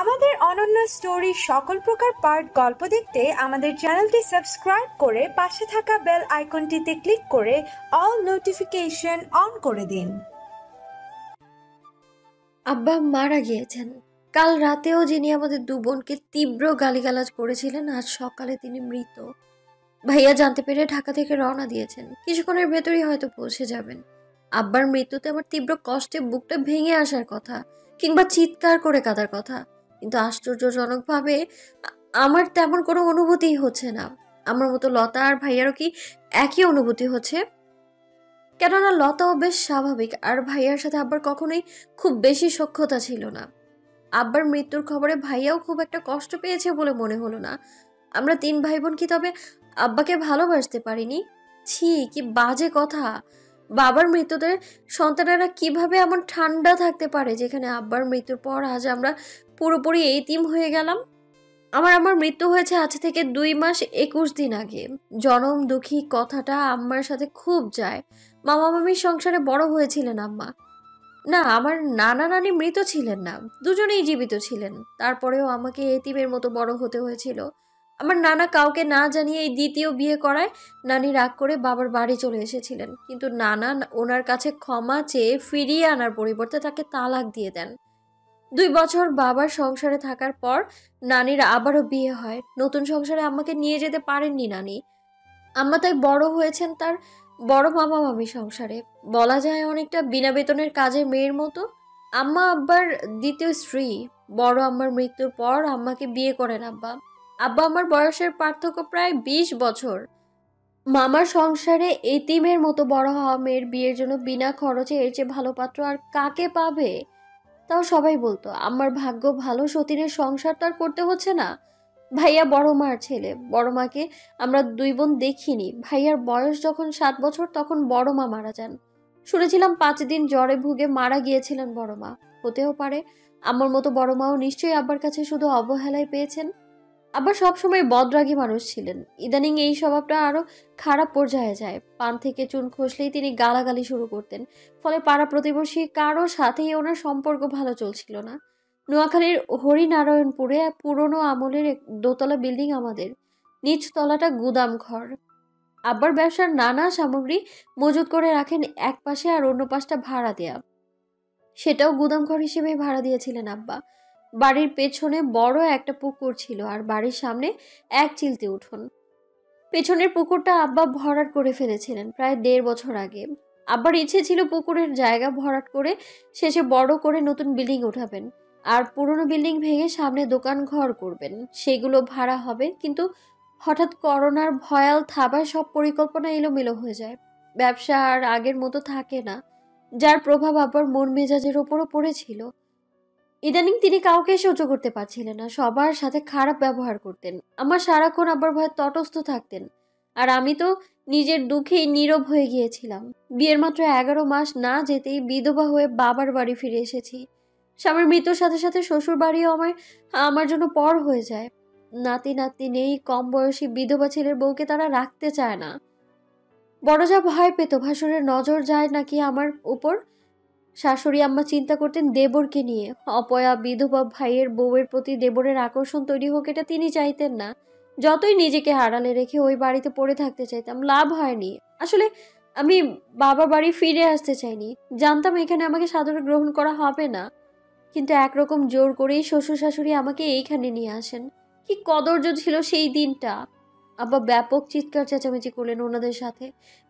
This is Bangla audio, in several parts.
আমাদের অনন্য স্টোরি সকল প্রকার পার্ট গল্প দেখতে আমাদের চ্যানেলটি সাবস্ক্রাইব করে পাশে থাকা বেল আইকনটিতে ক্লিক করে অল নোটিফিকেশন অন করে দিন। আব্বা মারা গিয়েছেন। কাল রাতেও যিনি আমাদের দু বোনকে তীব্র গালিগালাজ করেছিলেন, আজ সকালে তিনি মৃত। ভাইয়া জানতে পেরে ঢাকা থেকে রওনা দিয়েছেন, কিছুক্ষণের ভেতরই হয়তো পৌঁছে যাবেন। আব্বার মৃত্যুতে আমার তীব্র কষ্টে বুকটা ভেঙে আসার কথা কিংবা চিৎকার করে কাঁদার কথা, কিন্তু আশ্চর্যজনকভাবে আমার তেমন কোনো অনুভূতিই হচ্ছে না। আমার মতো লতা আর ভাইয়ারও কি একই অনুভূতি হচ্ছে? কেননা লতাও বেশ স্বাভাবিক, আর ভাইয়ার সাথে আব্বার কখনোই খুব বেশি সখ্যতা ছিল না। আব্বার মৃত্যুর খবরে ভাইয়াও খুব একটা কষ্ট পেয়েছে বলে মনে হলো না। আমরা তিন ভাই বোন কি তবে আব্বাকে ভালোবাসতে পারিনি? ছি, কি বাজে কথা! বাবার মৃত্যুতে সন্তানেরা কিভাবে এমন ঠান্ডা থাকতে পারে, যেখানে আব্বার মৃত্যুর পর আজ আমরা পুরোপুরি এতিম হয়ে গেলাম। আমার মৃত্যু হয়েছে আজ থেকে 2 মাস 21 দিন আগে। জনম দুঃখী কথাটা আম্মার সাথে খুব যায়। মামা মামির সংসারে বড় হয়েছিলেন আম্মা। না, আমার নানা নানি মৃত ছিলেন না, দুজনেই জীবিত ছিলেন। তারপরেও আমাকে এতিমের মতো বড় হতে হয়েছিল। আমার নানা কাউকে না জানিয়ে এই দ্বিতীয় বিয়ে করায় নানি রাগ করে বাবার বাড়ি চলে এসেছিলেন, কিন্তু নানা ওনার কাছে ক্ষমা চেয়ে ফিরিয়ে আনার পরিবর্তে তাকে তালাক দিয়ে দেন। 2 বছর বাবার সংসারে থাকার পর নানির আবারও বিয়ে হয়। নতুন সংসারে আমাকে নিয়ে যেতে পারেননি নানি। আম্মা তাই বড় হয়েছেন তার বড় মামা মামি সংসারে, বলা যায় অনেকটা বিনা বেতনের কাজে মেয়ের মতো। আম্মা আব্বার দ্বিতীয় স্ত্রী। বড় আম্মার মৃত্যুর পর আম্মাকে বিয়ে করেন আব্বা। আব্বা আমার বয়সের পার্থক্য প্রায় 20 বছর। মামার সংসারে এতিমের মতো বড় হওয়া মেয়ের বিয়ের জন্য বিনা খরচে এর চেয়ে ভালো পাত্র আর কাকে পাবে? তাও সবাই বলতো আমার ভাগ্য ভালো, সতীনের সংসার তো আর করতে হচ্ছে না। ভাইয়া বড় মার ছেলে, বড় মাকে আমরা 2 বোন দেখিনি। ভাইয়ার বয়স যখন 7 বছর তখন বড় মা মারা যান। শুনেছিলাম 5 দিন জ্বরে ভুগে মারা গিয়েছিলেন বড় মা। হতেও পারে আমার মতো বড় মাও নিশ্চয়ই আব্বার কাছে শুধু অবহেলায় পেয়েছেন। আব্বা সবসময় বদরাগী মানুষ ছিলেন, ইদানিং এই স্বভাবটা আরও খারাপ পর্যায়ে যায়। পান থেকে চুন খসলেই তিনি গালাগালি শুরু করতেন, ফলে পাড়া প্রতিবেশী কারো সাথেই ওনার সম্পর্ক ভালো চলছিল না। নোয়াখালীর হরিনারায়ণপুরে পুরনো আমলের এক দোতলা বিল্ডিং আমাদের, নিচতলাটা গুদাম ঘর। আব্বার ব্যবসার নানা সামগ্রী মজুত করে রাখেন এক পাশে, আর অন্য পাশটা ভাড়া দেয়া। সেটাও গুদাম ঘর হিসেবে ভাড়া দিয়েছিলেন আব্বা। বাড়ির পেছনে বড় একটা পুকুর ছিল, আর বাড়ির সামনে এক চিলতে উঠোন। পেছনের পুকুরটা আব্বা ভরাট করে ফেলেছিলেন প্রায় 1.5 বছর আগে। আব্বার ইচ্ছে ছিল পুকুরের জায়গা ভরাট করে শেষে বড় করে নতুন বিল্ডিং উঠাবেন, আর পুরনো বিল্ডিং ভেঙে সামনে দোকান ঘর করবেন, সেগুলো ভাড়া হবে। কিন্তু হঠাৎ করোনার ভয়াল থাবায় সব পরিকল্পনা এলোমেলো হয়ে যায়। ব্যবসা আর আগের মতো থাকে না, যার প্রভাব আব্বার মন মেজাজের ওপরও পড়েছিল। ইদানিং তিনি কাউকে সহ্য করতে পারছিলেন না, সবার সাথে খারাপ ব্যবহার করতেন। আমার সারাক্ষণ আব্বার ভয়ে তটস্থ থাকতেন, আর আমি তো নিজের দুঃখে নীরব হয়ে গিয়েছিলাম। বিয়ের মাত্র 11 মাস না যেতেই বিধবা হয়ে বাবার বাড়ি ফিরে এসেছি। স্বামীর মৃত্যুর সাথে সাথে শ্বশুর বাড়িও আমার জন্য পর হয়ে যায়। নাতি নাতি নেই, কম বয়সী বিধবা ছেলের বউকে তারা রাখতে চায় না। বড় যা ভয় পেত ভাসুরের নজর যায় নাকি আমার উপর। শাশুড়ি আম্মা চিন্তা করতেন দেবরকে নিয়ে। অপয়া বিধবা ভাইয়ের বউয়ের প্রতি দেবরের আকর্ষণ তৈরি হোক এটা তিনি চাইতেন না। যতই নিজেকে আড়ালে রেখে ওই বাড়িতে পড়ে থাকতে চাইতাম, লাভ হয়নি। আসলে আমি বাবা বাড়ি ফিরে আসতে চাইনি, জানতাম এখানে আমাকে সাদরে গ্রহণ করা হবে না, কিন্তু একরকম জোর করেই শ্বশুর শাশুড়ি আমাকে এইখানে নিয়ে আসেন। কি কদর্য ছিল সেই দিনটা! আব্বা ব্যাপক চিৎকার চেঁচামেচি করলেন ওনাদের সাথে।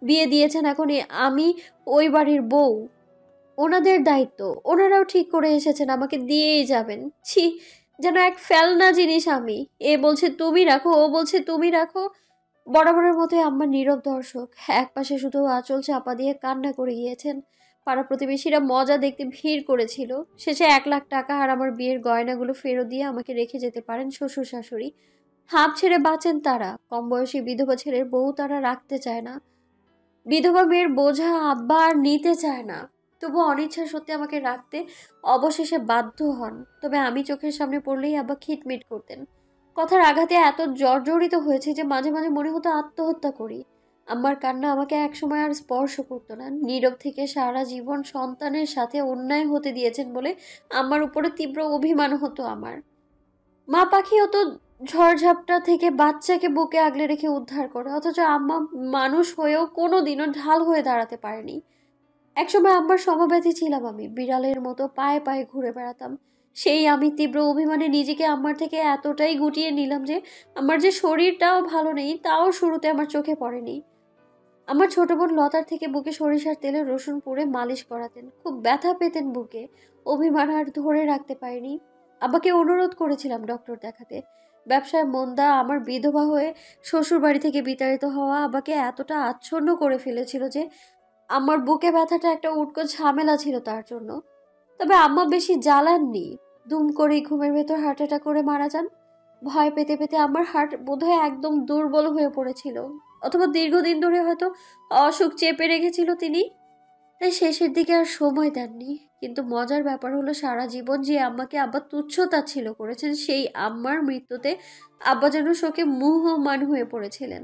বিয়ে দিয়েছেন, এখন আমি ওই বাড়ির বউ, ওনাদের দায়িত্ব, ওনারাও ঠিক করে এসেছেন আমাকে দিয়েই যাবেন। ছি, যেন এক ফেলনা জিনিস আমি। এ বলছে তুমি রাখো, ও বলছে তুমি রাখো। বরাবরের মতোই আম্মা নীরব দর্শক, এক পাশে শুধু আঁচল চাপা দিয়ে কান্না করে গিয়েছেন। পাড়া প্রতিবেশীরা মজা দেখতে ভিড় করেছিল। শেষে 1 লাখ টাকা আর আমার বিয়ের গয়নাগুলো ফেরত দিয়ে আমাকে রেখে যেতে পারেন শ্বশুর শাশুড়ি। হাঁপ ছেড়ে বাঁচেন তারা, কম বয়সী বিধবা ছেলের বউ তারা রাখতে চায় না। বিধবা মেয়ের বোঝা আব্বা আর নিতে চায় না, তবু অনিচ্ছা সত্ত্বে আমাকে রাখতে অবশেষে বাধ্য হন। তবে আমি চোখের সামনে পড়লেই আব্বা খিটমিট করতেন। কথার আঘাতে এত জর্জরিত হয়েছে যে মাঝে মাঝে মনে হতো আত্মহত্যা করি। आम्मार कान्ना आमाके एकसमय आर स्पर्श करतो ना। नीरव थेके सारा जीवन सन्तानेर साथे अन्याय होते दियेछेन बोले आम्मार उपरे तीव्र अभिमान हतो आमार। मा पाखिओ तो झड़झापटा थेके बाच्चाके बुके आगले रेखे उद्धार करे अथच आम्मा मानुष होयेओ कोनोदिनो ढाल हये दाड़ाते पारेनि। एकसमय आम्मार समब्यथी छिलाम आमि, बिड़ालेर मतो पाये पाये घुरे बेड़ाताम। সেই আমি তীব্র অভিমানে নিজেকে আমার থেকে এতটাই গুটিয়ে নিলাম যে আমার যে শরীরটাও ভালো নেই তাও শুরুতে আমার চোখে পড়েনি। আমার ছোট বোন লতার থেকে বুকে সরিষার তেলে রসুন পুড়ে মালিশ করাতেন, খুব ব্যথা পেতেন বুকে। অভিমান আর ধরে রাখতে পারিনি। আব্বাকে অনুরোধ করেছিলাম ডক্টর দেখাতে। ব্যবসায় মন্দা, আমার বিধবা হয়ে শ্বশুরবাড়ি থেকে বিতাড়িত হওয়া আব্বাকে এতটা আচ্ছন্ন করে ফেলেছিল যে আমার বুকে ব্যথাটা একটা উটকো ঝামেলা ছিল তার জন্য। তবে আম্মা বেশি জ্বালাননি, দুম করে ঘুমের ভেতর হার্ট অ্যাটাক করে মারা যান। ভয় পেতে পেতে আমার হার্ট বোধহয় একদম দুর্বল হয়ে পড়েছিল, অথবা দীর্ঘদিন ধরে হয়তো অসুখ চেপে রেখেছিল তিনি, তাই শেষের দিকে আর সময় দেননি। কিন্তু মজার ব্যাপার হলো সারা জীবন যে আম্মাকে আব্বা তুচ্ছতাচ্ছিল্য করেছেন সেই আম্মার মৃত্যুতে আব্বা যেন শোকে মুহ্যমান হয়ে পড়েছিলেন।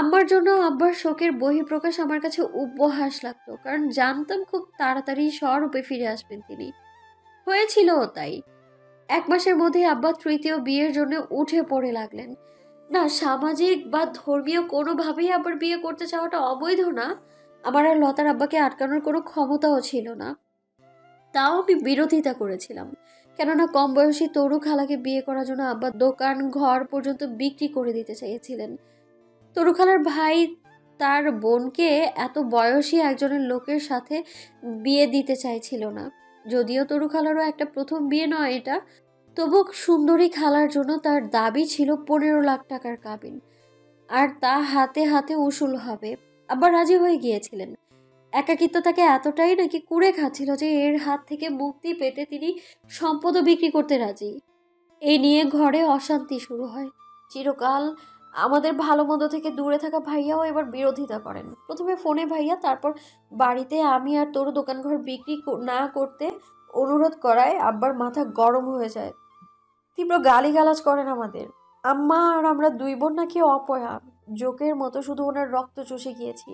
আমার জন্য আব্বার শোকের বহিঃপ্রকাশ আমার কাছে উপহাস লাগতো, কারণ জানতাম খুব তাড়াতাড়ি স্বরূপে ফিরে আসবেন তিনি। হয়েছিল তাই, এক মাসের মধ্যে আব্বা তৃতীয় বিয়ের জন্য উঠে পড়ে লাগলেন। না, সামাজিক বা ধর্মীয় কোনোভাবেই আবার বিয়ে করতে চাওয়াটা অবৈধ না। আমার আর লতার আব্বাকে আটকানোর কোনো ক্ষমতাও ছিল না, তাও আমি বিরোধিতা করেছিলাম। কেননা কম বয়সী তরু খালাকে বিয়ে করার জন্য আব্বা দোকান ঘর পর্যন্ত বিক্রি করে দিতে চেয়েছিলেন। তরুখালার ভাই তার বোনকে এত বয়সী একজনের লোকের সাথে বিয়ে দিতে চাইছিল না। যদিও তরুখালারও একটা প্রথম বিয়ে নয় এটা, তবু সুন্দরী খালার জন্য তার দাবি ছিল 15 লাখ টাকার কাবিন, আর তা হাতে হাতে উসুল হবে। আবার রাজি হয়ে গিয়েছিলেন। একাকিত্ব তাকে এতটাই নাকি কুড়ে খাচ্ছিল যে এর হাত থেকে মুক্তি পেতে তিনি সম্পদও বিক্রি করতে রাজি। এই নিয়ে ঘরে অশান্তি শুরু হয়। চিরকাল আমাদের ভালো মন্দ থেকে দূরে থাকা ভাইয়াও এবার বিরোধিতা করেন। প্রথমে ফোনে ভাইয়া, তারপর বাড়িতে আমি আর তোর দোকান ঘর বিক্রি না করতে অনুরোধ করায় আব্বার মাথা গরম হয়ে যায়। তীব্র গালিগালাজ করেন আমাদের। আম্মা আর আমরা দুই বোন নাকি অপয়া, জোকের মতো শুধু ওনার রক্ত চষে গিয়েছি।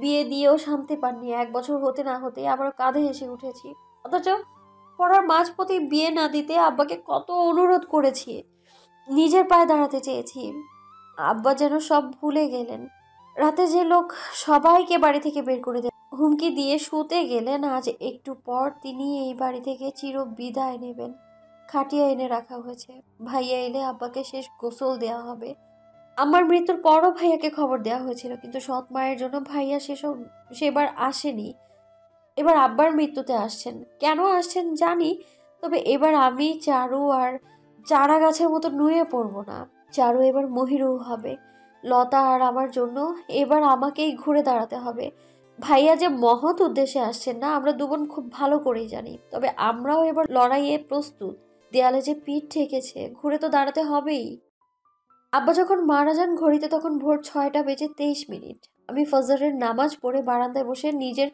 বিয়ে দিয়েও শান্তি পাননি। 1 বছর হতে না হতে আবার কাঁধে এসে উঠেছি। অথচ পড়ার মাঝপথে বিয়ে না দিতে আব্বাকে কত অনুরোধ করেছি, নিজের পায়ে দাঁড়াতে চেয়েছি। আব্বা যেন সব ভুলে গেলেন। রাতে যে লোক সবাইকে বাড়ি থেকে বের করে দেন, হুমকি দিয়ে শুতে গেলেন, আজ একটু পর তিনি এই বাড়ি থেকে চির বিদায় নেবেন। খাটিয়া এনে রাখা হয়েছে, ভাইয়া এলে আব্বাকে শেষ গোসল দেওয়া হবে। আমার মৃত্যুর পরও ভাইয়াকে খবর দেওয়া হয়েছিল, কিন্তু সৎ মায়ের জন্য ভাইয়া সেবার আসেনি। এবার আব্বার মৃত্যুতে আসছেন, কেন আসছেন জানি, তবে এবার আমি চারু আর চারা গাছের মতো নুয়ে পড়বো না। চারু এবার মহিরু হবে। লতা আর আমার জন্য এবার আমাকেই ঘুরে দাঁড়াতে হবে। ভাইয়া যে মহৎ উদ্দেশ্যে আসছেন না আমরা দুবোন খুব ভালো করেই জানি, তবে আমরাও এবার লড়াইয়ে প্রস্তুত। দেয়ালে যে পিঠ ঠেকেছে, ঘুরে তো দাঁড়াতে হবেই। আব্বা যখন মারা যান ঘড়িতে তখন ভোর 6টা বেজে 23 মিনিট। আমি ফজরের নামাজ পড়ে বারান্দায় বসে নিজের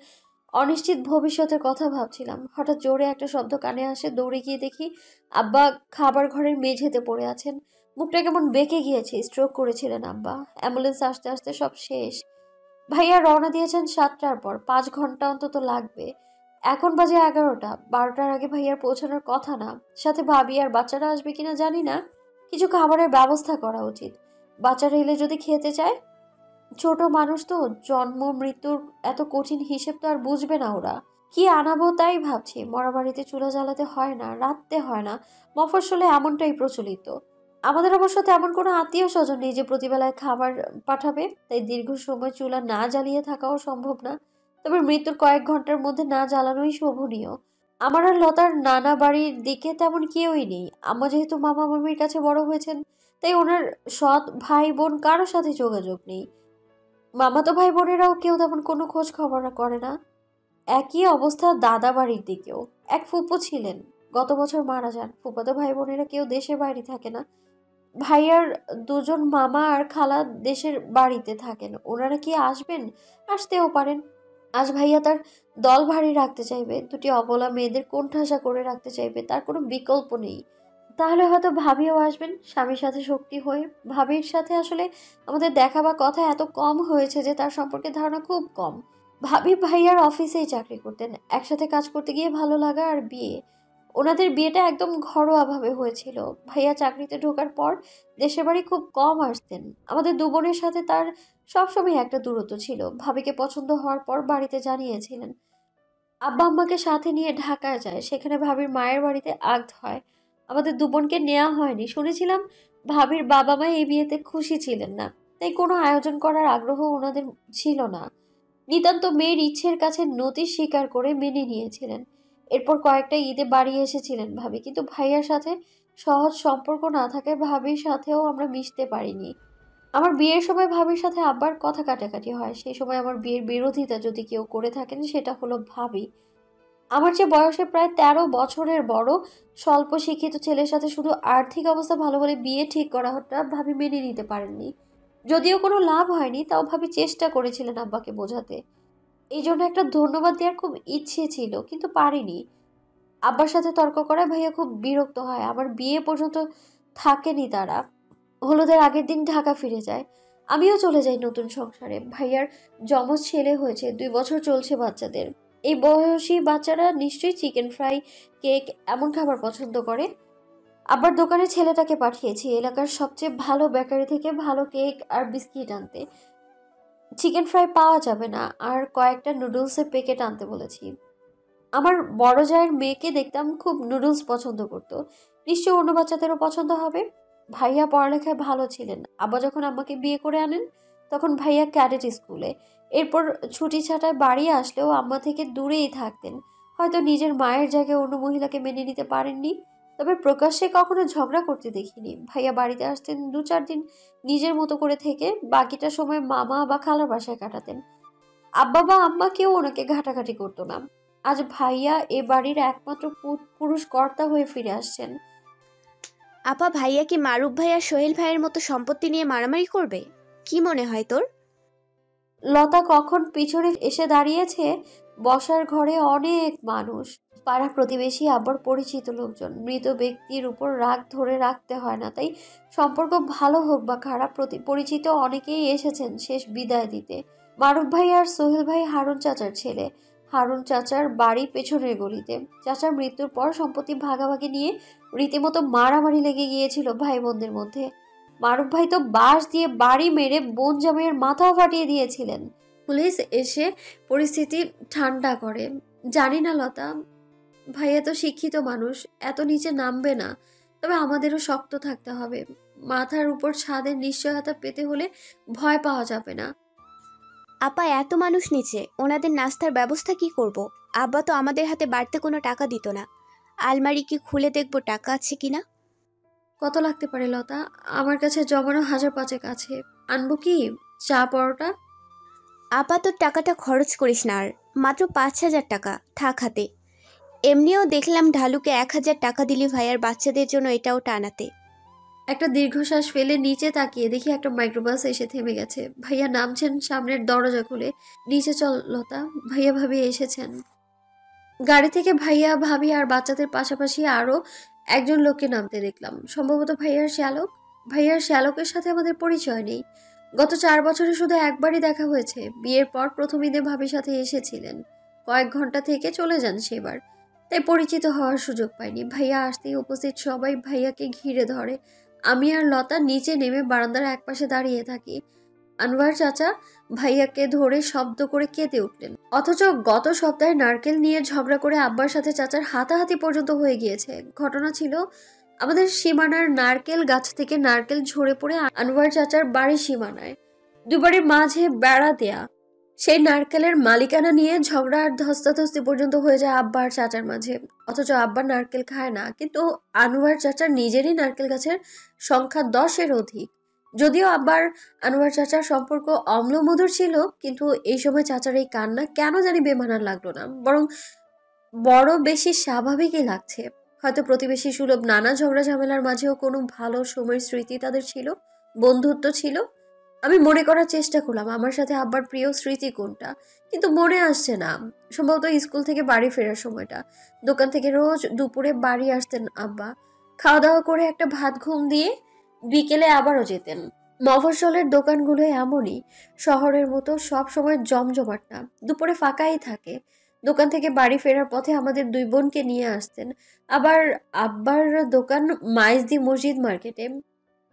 অনিশ্চিত ভবিষ্যতের কথা ভাবছিলাম। হঠাৎ জোরে একটা শব্দ কানে আসে। দৌড়ে গিয়ে দেখি আব্বা খাবার ঘরের মেঝেতে পড়ে আছেন। মুখটা কেমন বেঁকে গিয়েছে, স্ট্রোক করেছিলেন আব্বা। অ্যাম্বুলেন্স আসতে আসতে সব শেষ। ভাইয়া রওনা দিয়েছেন 7টার পর, 5 ঘন্টা অন্তত লাগবে। এখন বাজে 11টা, 12টার আগে ভাইয়ার পৌঁছানোর কথা না। সাথে ভাবি আর বাচ্চারা আসবে কিনা জানি না, কিছু খাবারের ব্যবস্থা করা উচিত। বাচ্চারা এলে যদি খেতে চায়, ছোট মানুষ তো, জন্ম মৃত্যুর এত কঠিন হিসেব তো আর বুঝবে না ওরা। কি আনাবো তাই ভাবছি। মরাবাড়িতে চুলা জ্বালাতে হয় না, রাঁধতে হয় না, মফস্বলে এমনটাই প্রচলিত। আমাদের অবশ্য তেমন কোনো আত্মীয় স্বজন নেই যে প্রতিবেলায় খাবার পাঠাবে, তাই দীর্ঘ সময় চুলা না জ্বালিয়ে থাকাও সম্ভব না। তবে মৃত্যুর কয়েক ঘন্টার মধ্যে না জ্বালানোই শোভনীয়। আমার আর লতার নানা বাড়ির দিকে তেমন কেউই নেই। আম্মা যেহেতু মামা মামির কাছে বড় হয়েছেন, তাই ওনার সৎ ভাই বোন কারোর সাথে যোগাযোগ নেই। মামাতো ভাই বোনেরাও কেউ তেমন কোনো খোঁজ খবর করে না। একই অবস্থা দাদা বাড়ির দিকেও। এক ফুপু ছিলেন, গত বছর মারা যান। ফুপাতো ভাই বোনেরা কেউ দেশে বাড়ি থাকে না। ভাইয়ার 2জন মামা আর খালা দেশের বাড়িতে থাকেন। ওনারা কি আসবেন? আসতেও পারেন। আজ ভাইয়া তার দল ভারী রাখতে চাইবে, 2টি অবলা মেয়েদের কোণঠাসা করে রাখতে চাইবে, তার কোনো বিকল্প নেই। তাহলে হয়তো ভাবিও আসবেন স্বামীর সাথে শক্তি হয়ে। ভাবির সাথে আসলে আমাদের দেখা বা কথা এত কম হয়েছে যে তার সম্পর্কে ধারণা খুব কম। ভাবি ভাইয়ার অফিসেই চাকরি করতেন, একসাথে কাজ করতে গিয়ে ভালো লাগা আর বিয়ে, ওনাদের বিয়েটা একদম ঘরোয়াভাবে হয়েছিল। ভাইয়া চাকরিতে ঢোকার পর দেশের বাড়ি খুব কম আসতেন। আমাদের দু বোনের সাথে তার সবসময় একটা দূরত্ব ছিল। ভাবিকে পছন্দ হওয়ার পর বাড়িতে জানিয়েছিলেন, আব্বা আম্মাকে সাথে নিয়ে ঢাকায় যায়, সেখানে ভাবির মায়ের বাড়িতে আঘাত হয়। আমাদের দু বোনকে নেওয়া হয়নি। শুনেছিলাম ভাবির বাবা মা এই বিয়েতে খুশি ছিলেন না, তাই কোনো আয়োজন করার আগ্রহ ওনাদের ছিল না। নিতান্ত মেয়ের ইচ্ছের কাছে নতি স্বীকার করে মেনে নিয়েছিলেন। এরপর কয়েকটা ঈদে বাড়ি এসেছিলেন ভাবি, কিন্তু ভাইয়ার সাথে সহজ সম্পর্ক না থাকায় ভাবির সাথেও আমরা মিশতে পারিনি। আমার বিয়ের সময় ভাবির সাথে আব্বার কথা কাটাকাটি হয়। সেই সময় আমার বিয়ের বিরোধিতা যদি কেউ করে থাকেন সেটা হলো ভাবি। আমার যে বয়সে প্রায় 13 বছরের বড়, স্বল্প শিক্ষিত ছেলের সাথে শুধু আর্থিক অবস্থা ভালো বলে বিয়ে ঠিক করা হতো ভাবি মেনে নিতে পারেননি। যদিও কোনো লাভ হয়নি, তাও ভাবি চেষ্টা করেছিলেন আব্বাকে বোঝাতে। এই জন্য একটা ধন্যবাদ দেওয়ার খুব ইচ্ছে ছিল, কিন্তু পারিনি। আব্বার সাথে তর্ক করায় ভাইয়া খুব বিরক্ত হয়। আমার বিয়ে পর্যন্ত থাকেনি তারা, হলুদের আগের দিন ঢাকা ফিরে যায়। আমিও চলে যাই নতুন সংসারে। ভাইয়ার যমজ ছেলে হয়েছে, 2 বছর চলছে বাচ্চাদের। এই বয়সী বাচ্চারা নিশ্চয়ই চিকেন ফ্রাই, কেক এমন খাবার পছন্দ করে। আবার দোকানে ছেলেটাকে পাঠিয়েছি এলাকার সবচেয়ে ভালো বেকারি থেকে ভালো কেক আর বিস্কিট আনতে। চিকেন ফ্রাই পাওয়া যাবে না, আর কয়েকটা নুডলসের প্যাকেট আনতে বলেছি। আমার বড় জায়ের মেয়েকে দেখতাম খুব নুডলস পছন্দ করত, নিশ্চয়ই অন্য বাচ্চাদেরও পছন্দ হবে। ভাইয়া পড়ালেখায় ভালো ছিলেন। আব্বা যখন আম্মাকে বিয়ে করে আনেন তখন ভাইয়া ক্যাডেট স্কুলে, এরপর ছুটি ছাটায় বাড়ি আসলেও আম্মা থেকে দূরেই থাকতেন। হয়তো নিজের মায়ের জায়গায় অন্য মহিলাকে মেনে নিতে পারেননি, তবে প্রকাশ্যে কখনো ঝগড়া করতে দেখিনি। ভাইয়া বাড়িতে আসতেন 2-4 দিন নিজের মতো করে থেকে, বাকিটা সময় মামা বা খালার বাসায় কাটাতেন। আব্বা বা আম্মা কেউ ওনাকে ঘাটাঘাটি করতো না। আজ ভাইয়া এ বাড়ির একমাত্র পুরুষ কর্তা হয়ে ফিরে আসছেন। আপা, ভাইয়া কি মারুফ ভাইয়া সোহেল ভাইয়ের মতো সম্পত্তি নিয়ে মারামারি করবে? কি মনে হয় তোর? লতা কখন পিছনে এসে দাঁড়িয়েছে। বসার ঘরে অনেক মানুষ, পাড়া প্রতিবেশী, আবার পরিচিত লোকজন। মৃত ব্যক্তির উপর রাগ ধরে রাখতে হয় না, তাই সম্পর্ক ভালো হোক বা খারাপ, পরিচিত অনেকেই এসেছেন শেষ বিদায় দিতে। মারুফ ভাই আর সোহেল ভাই হারুন চাচার ছেলে। হারুন চাচার বাড়ি পেছনের গলিতে। চাচার মৃত্যুর পর সম্পত্তি ভাগাভাগি নিয়ে রীতিমতো মারামারি লেগে গিয়েছিল ভাই বোনদের মধ্যে। মারুফ ভাই তো বাঁশ দিয়ে বাড়ি মেরে বোন জামাইয়ের মাথা ফাটিয়ে দিয়েছিলেন। পুলিশ এসে পরিস্থিতি ঠান্ডা করে। জানি না লতা, ভাইয়া তো শিক্ষিত মানুষ, এত নিচে নামবে না, তবে আমাদেরও শক্ত থাকতে হবে। মাথার উপর ছাদের নিশ্চয়তা পেতে হলে ভয় পাওয়া যাবে না। আপা, এত মানুষ নিচে, ওনাদের নাস্তার ব্যবস্থা কি করব? আব্বা তো আমাদের হাতে বাড়তে কোনো টাকা দিত না। আলমারি কি খুলে দেখব টাকা আছে কিনা? কত লাগতে পারে লতা? আমার কাছে জমানো 1000-5 আছে। আনবো কি চা পরোটা? আপা, তোর টাকাটা খরচ করিস না, আর মাত্র 5000 টাকা থাক হাতে। এমনিও দেখলাম ঢালুকে 1000 টাকা দিলি ভাইয়ার বাচ্চাদের জন্য এটা ওটা আনাতে। একটা দীর্ঘশ্বাস ফেলে নিচে তাকিয়ে দেখি একটা মাইক্রোবাস এসে থেমে গেছে। ভাইয়া নামছেন সামনের দরজা খুলে। নিচে চল লতা, ভাইয়া ভাবি এসেছেন। গাড়ি থেকে ভাইয়া ভাবি আর বাচ্চাদের পাশাপাশি আরও একজন লোককে নামতে দেখলাম, সম্ভবত ভাইয়ার শ্যালক। ভাইয়ার শ্যালকের সাথে আমাদের পরিচয় নেই। গত 4 বছরে শুধু একবারই দেখা হয়েছে। বিয়ের পর প্রথম ঈদে ভাবির সাথে এসেছিলেন, কয়েক ঘন্টা থেকে চলে যান সেবার, তাই পরিচিত হওয়ার সুযোগ পাইনি। ভাইয়া আসতেই উপস্থিত সবাই ভাইয়াকে ঘিরে ধরে। আমি আর লতা নিচে নেমে বারান্দার একপাশে দাঁড়িয়ে থাকি। আনোয়ার চাচা ভাইয়াকে ধরে শব্দ করে কেঁদে উঠলেন, অথচ গত সপ্তাহে নারকেল নিয়ে ঝগড়া করে আব্বার সাথে চাচার হাতাহাতি পর্যন্ত হয়ে গিয়েছে। ঘটনা ছিল, আমাদের সীমানার নারকেল গাছ থেকে নারকেল ঝরে পড়ে আনোয়ার চাচার বাড়ির সীমানায় দুবারের মাঝে বেড়া দেয়া। সেই নারকেলের মালিকানা নিয়ে ঝগড়া আর ধস্তাধস্তি পর্যন্ত হয়ে যায় আব্বা আর চাচার মাঝে। অথচ আব্বা নারকেল খায় না, কিন্তু আনোয়ার চাচার নিজেরই নারকেল গাছের সংখ্যা 10-এর অধিক। যদিও আব্বার আনোয়ার চাচার সম্পর্ক অম্লমধুর ছিল, কিন্তু এই সময় চাচার এই কান্না কেন জানি বেমানার লাগলো না, বরং বড় বেশি স্বাভাবিকই লাগছে। হয়তো প্রতিবেশী সুলভ নানা ঝগড়া ঝামেলার মাঝেও কোনো ভালো সময়ের স্মৃতি তাদের ছিল, বন্ধুত্ব ছিল। আমি মনে করার চেষ্টা করলাম আমার সাথে আব্বার প্রিয় স্মৃতি কোনটা, কিন্তু মনে আসছে না। সম্ভবত স্কুল থেকে বাড়ি ফেরার সময়টা। দোকান থেকে রোজ দুপুরে বাড়ি আসতেন আব্বা। খাওয়া দাওয়া করে একটা ভাত ঘুম দিয়ে বিকেলে আবারও যেতেন। মফস্বলের দোকানগুলো এমনই, শহরের মতো সব সময় জমজমাট না, দুপুরে ফাঁকাই থাকে। দোকান থেকে বাড়ি ফেরার পথে আমাদের দুই বোনকে নিয়ে আসতেন। আবার আব্বার দোকান মাইজদি মসজিদ মার্কেটে।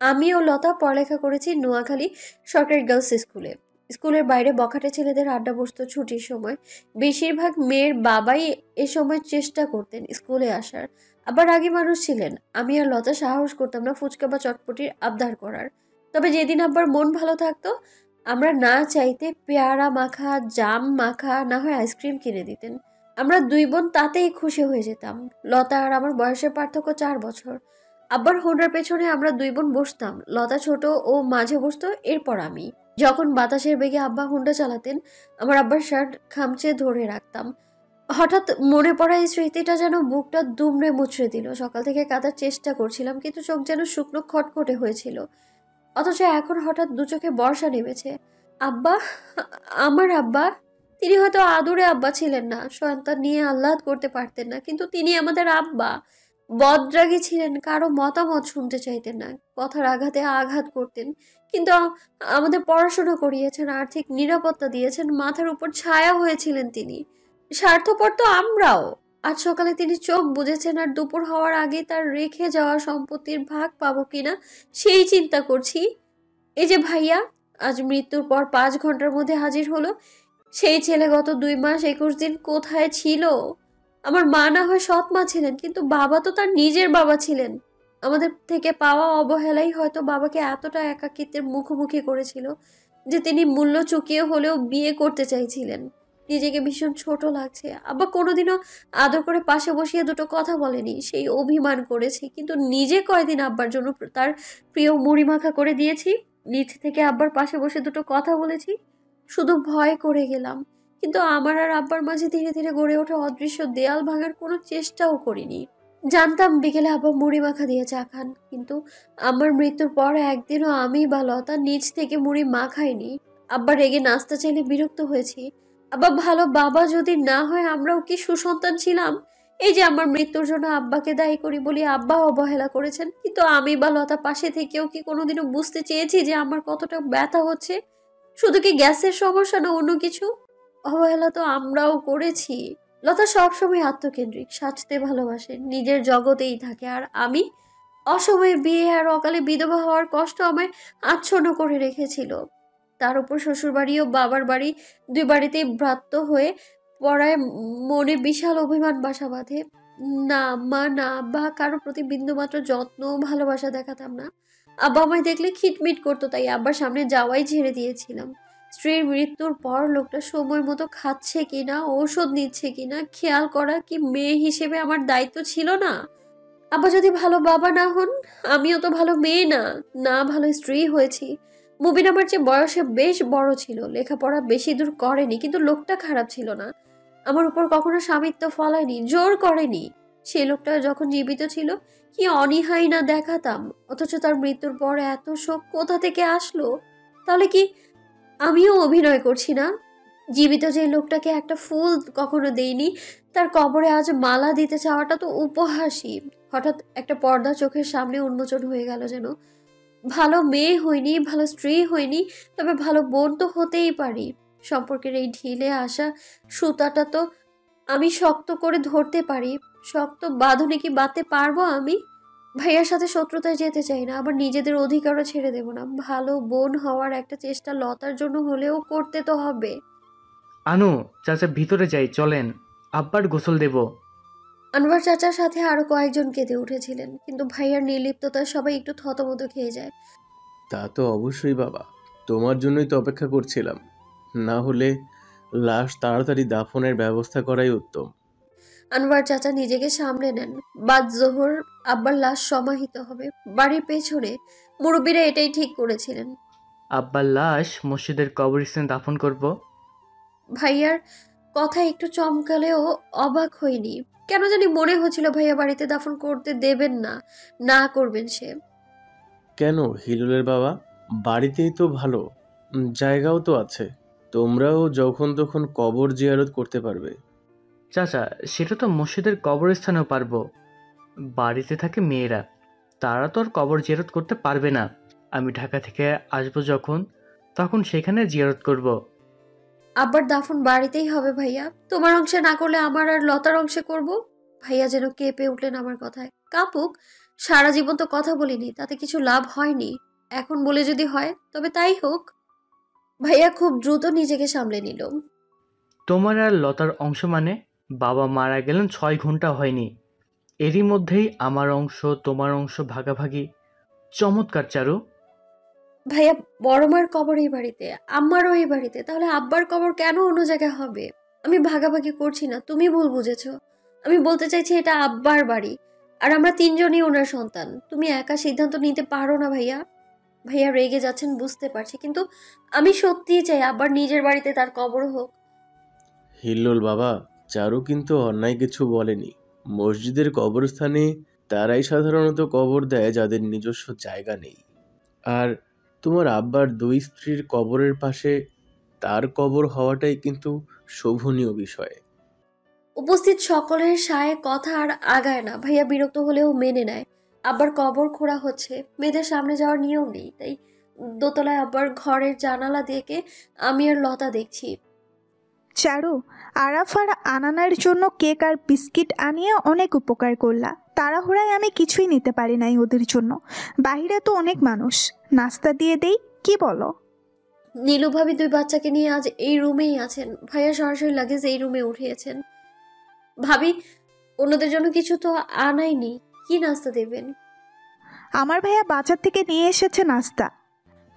আমি ও লতা পড়ালেখা করেছি নোয়াখালী সরকারি গার্লস স্কুলে। স্কুলের বাইরে বখাটে ছেলেদের আড্ডা বসত ছুটির সময়। বেশিরভাগ মেয়ের বাবাই এ সময় চেষ্টা করতেন স্কুলে আসার। আবার আগে মানুষ ছিলেন, আমি আর লতা সাহস করতাম না ফুচকা বা চটপটির আবদার করার। তবে যেদিন আব্বার মন ভালো থাকতো আমরা না চাইতে পেয়ারা মাখা, জাম মাখা, না হয় আইসক্রিম কিনে দিতেন। আমরা দুই বোন তাতেই খুশি হয়ে যেতাম। লতা আর আমার বয়সের পার্থক্য 4 বছর। আব্বার হোন্ডার পেছনে আমরা দুই বোন বসতাম। লতা ছোট ও মাঝে বসতো, এরপর আমি। যখন বাতাসের বেগে আব্বা হোন্ডা চালাতেন আমার আব্বার শার্ট খামচে ধরে রাখতাম। হঠাৎ মনে পড়া এই স্মৃতিটা যেন বুকটা দুমড়ে মুচড়ে দিল। সকাল থেকে কাঁদার চেষ্টা করছিলাম কিন্তু চোখ যেন শুকনো খটখটে হয়েছিল, অথচ এখন হঠাৎ দু চোখে বর্ষা নেমেছে। আব্বা, আমার আব্বা, তিনি হয়তো আদুরে আব্বা ছিলেন না, সন্তান নিয়ে আহ্লাদ করতে পারতেন না, কিন্তু তিনি আমাদের আব্বা। বদরাগী ছিলেন, কারো মতামত শুনতে চাইতেন না, কথার আঘাতে আঘাত করতেন, কিন্তু আমাদের পড়াশোনা করিয়েছেন, আর্থিক নিরাপত্তা দিয়েছেন, মাথার উপর ছায়া হয়েছিলেন তিনি। স্বার্থপর তো আমরাও। আজ সকালে তিনি চোখ বুজেছেন, আর দুপুর হওয়ার আগে তার রেখে যাওয়া সম্পত্তির ভাগ পাবো কিনা সেই চিন্তা করছি। এই যে ভাইয়া আজ মৃত্যুর পর 5 ঘন্টার মধ্যে হাজির হলো, সেই ছেলে গত 2 মাস 21 দিন কোথায় ছিল? আমার মা না হয় সৎ মা ছিলেন, কিন্তু বাবা তো তার নিজের বাবা ছিলেন। আমাদের থেকে পাওয়া অবহেলাই হয়তো বাবাকে এতটা একাকিত্বের মুখোমুখি করেছিল যে তিনি মূল্য চুকিয়ে হলেও বিয়ে করতে চাইছিলেন। নিজেকে ভীষণ ছোট লাগছে। আব্বা কোনোদিনও আদর করে পাশে বসিয়ে দুটো কথা বলেনি, সেই অভিমান করেছি, কিন্তু নিজে কয়দিন আব্বার জন্য তার প্রিয় মুড়ি মাখা করে দিয়েছি, নিজ থেকে আব্বার পাশে বসে দুটো কথা বলেছি, শুধু ভয় করে গেলাম। কিন্তু আমার আর আব্বার মাঝে ধীরে ধীরে গড়ে ওঠা অদৃশ্য দেয়াল ভাঙার কোনো চেষ্টাও করিনি। জানতাম বিকেলে আব্বা মুড়ি মাখা দিয়ে চা খান, কিন্তু আমার মৃত্যুর পর একদিনও আমি বা লতা নিজ থেকে মুড়ি মাখাইনি। আব্বা রেগে নাস্তা চাইলে বিরক্ত হয়েছি। আব্বা ভালো বাবা যদি না হয় আমরাও কি সুসন্তান ছিলাম? এই যে আমার মৃত্যুর জন্য আব্বাকে দায়ী করি বলি আব্বা অবহেলা করেছেন, কিন্তু আমি বা লতা পাশে থেকেও কি কোনোদিনও বুঝতে চেয়েছি যে আমার কতটা ব্যথা হচ্ছে? শুধু কি গ্যাসের সমস্যা, না অন্য কিছু? অবহেলা তো আমরাও করেছি। লতা সবসময় আত্মকেন্দ্রিক, সাজতে ভালোবাসে, নিজের জগতেই থাকে, আর আমি অসময়ে বিয়ে আর অকালে বিধবা হওয়ার কষ্ট আমায় আচ্ছন্ন করে রেখেছিল। তার উপর শ্বশুরবাড়ি ও বাবার বাড়ি দুই বাড়িতেই ভ্রাত্য হয়ে পড়ায় মনে বিশাল অভিমান বাসা বাঁধে। না মা না আব্বা, কারোর প্রতি বিন্দুমাত্র যত্ন ভালোবাসা দেখাতাম না। আব্বা আমায় দেখলে খিটমিট করতো, তাই আব্বার সামনে যাওয়াই ছেড়ে দিয়েছিলাম। স্ত্রীর মৃত্যুর পর লোকটা সময় মতো খাচ্ছে কিনা, ঔষধ নিচ্ছে কিনা খেয়াল করা কি মেয়ে হিসেবে আমার দায়িত্ব ছিল না? আব্বা যদি ভালো বাবা না হন আমিও তো ভালো মেয়ে না, না ভালো স্ত্রী হয়েছি। মুবিন আমার চেয়ে বয়সে বেশ বড় ছিল, লেখাপড়া বেশি দূর করেনি, কিন্তু লোকটা খারাপ ছিল না, আমার উপর কখনো স্বামিত্ব ফলায়নি, জোর করেনি। সে লোকটা যখন জীবিত ছিল কি অনীহাই না দেখাতাম, অথচ তার মৃত্যুর পর এত শোক কোথা থেকে আসলো? তাহলে কি আমিও অভিনয় করছি না? জীবিত যে লোকটাকে একটা ফুল কখনো দেইনি তার কবরে আজ মালা দিতে চাওয়াটা তো উপহাসই। হঠাৎ একটা পর্দা চোখের সামনে উন্মোচন হয়ে গেল যেন। ভালো মেয়ে হইনি, ভালো স্ত্রী হইনি, তবে ভালো বোন তো হতেই পারি। সম্পর্কের এই ঢিলে আসা সুতাটা তো আমি শক্ত করে ধরতে পারি, শক্ত বাঁধনে কি বাঁধতে পারবো আমি? ভাইয়ার সাথে শত্রুতায় যেতে চাই না, আবার নিজেদের অধিকারও ছেড়ে দেব না। ভালো বোন হওয়ার একটা চেষ্টা লতার জন্য হলেও করতে তো হবে। আনু চাচা ভিতরে যাই, চলেন আব্বার গোসল দেব। আনোয়ার চাচার সাথে আরো কয়েকজন কেঁদে উঠেছিলেন, কিন্তু ভাইয়ার নির্লিপ্ততায় সবাই একটু থতমত খেয়ে যায়। তা তো অবশ্যই বাবা, তোমার জন্যই তো অপেক্ষা করছিলাম, না হলে লাশ তাড়াতাড়ি দাফনের ব্যবস্থা করাই উত্তম। আনোয়ার চাচা নিজেকে সামলে নেন। বাদ জোহর আব্বার লাশ সমাহিত হবে বাড়ির পেছনে, মুরব্বীরা এটাই ঠিক করেছিলেন। আব্বার লাশ মসজিদের কবরস্থানে দাফন করব। ভাইয়ার কথা একটু চমকালেও অবাক হইনি, কেন জানি মনে হচ্ছিল ভাইয়া বাড়িতে দাফন করতে দেবেন না, না করবেন সে। কেন হিলুলের বাবা, বাড়িতেই তো ভালো জায়গাও তো আছে, তোমরাও যখন তখন কবর জিয়ারত করতে পারবে। চাচা সেটা তো মসজিদের কবরস্থানেও পারবো, বাড়িতে থাকে মেয়েরা, তারা তো আর কবর জিয়ারত করতে পারবে না। আমি ঢাকা থেকে আসব যখন তখন সেখানে জিয়ারত করব। আব্বার দাফন বাড়িতেই হবে ভাইয়া, তোমার অংশে না করলে আমার আর লতার অংশে করব। ভাইয়া যেন কেঁপে উঠলেন আমার কথায়। কাপুক, সারা জীবন তো কথা বলিনি, তাতে কিছু লাভ হয়নি, এখন বলে যদি হয় তবে তাই হোক। ভাইয়া খুব দ্রুত নিজেকে সামলে নিল। তোমার আর লতার অংশ মানে? বাবা মারা গেলেন ৬ ঘন্টা হয়নি, এরই মধ্যেই আমার অংশ তোমার অংশ ভাগাভাগি। চমৎকার চারু। ভাইয়া বড়মার কবর এই বাড়িতে, আম্মারও এই বাড়িতে, তাহলে আব্বার কবর কেন অন্য জায়গায় হবে? আমি ভাগাভাগি করছি না, তুমি ভুল বুঝেছো। আমি বলতে চাইছি এটা আব্বার বাড়ি আর আমরা তিনজনই ওনার সন্তান, তুমি একা সিদ্ধান্ত নিতে পারো না। ভাইয়া ভাইয়া রেগে যাচ্ছেন বুঝতে পারছি, কিন্তু আমি সত্যিই চাই আব্বার নিজের বাড়িতে তার কবর হোক। হিল্লোল বাবা, চারু কিন্তু অন্যায় কিছু বলেনি। মসজিদের কবরস্থানে তারাই সাধারণত কবর দেয় যাদের নিজস্ব জায়গা নেই, আর তোমার আব্বার দুই স্ত্রীর কবরের পাশে তার কবর হওয়াটাই কিন্তু শোভনীয় বিষয়। উপস্থিত সকলের সায়ে কথা আর আগায় না, ভাইয়া বিরক্ত হলেও মেনে নেয়। আব্বার কবর খোঁড়া হচ্ছে, মেয়েদের সামনে যাওয়ার নিয়ম নেই, তাই দোতলায় আব্বার ঘরের জানালা দিয়ে আমি আর লতা দেখছি। চারু, আরাফ আর আনানার জন্য কেক আর বিস্কিট আনিয়ে অনেক উপকার করলা। তাড়াহুড়ায় আমি কিছুই নিতে পারি নাই ওদের জন্য, বাহিরে তো অনেক মানুষ। নাস্তা দিয়ে দেই, কি বলো? নীলুভাবি দুই বাচ্চাকে নিয়ে আজ এই রুমেই আছেন, ভাইয়া সরাসরি লাগেজ এই রুমে উঠিয়েছেন। ভাবি, অন্যদের জন্য কিছু তো আনাইনি, কি নাস্তা দেবেন? আমার ভাইয়া বাজার থেকে নিয়ে এসেছে নাস্তা,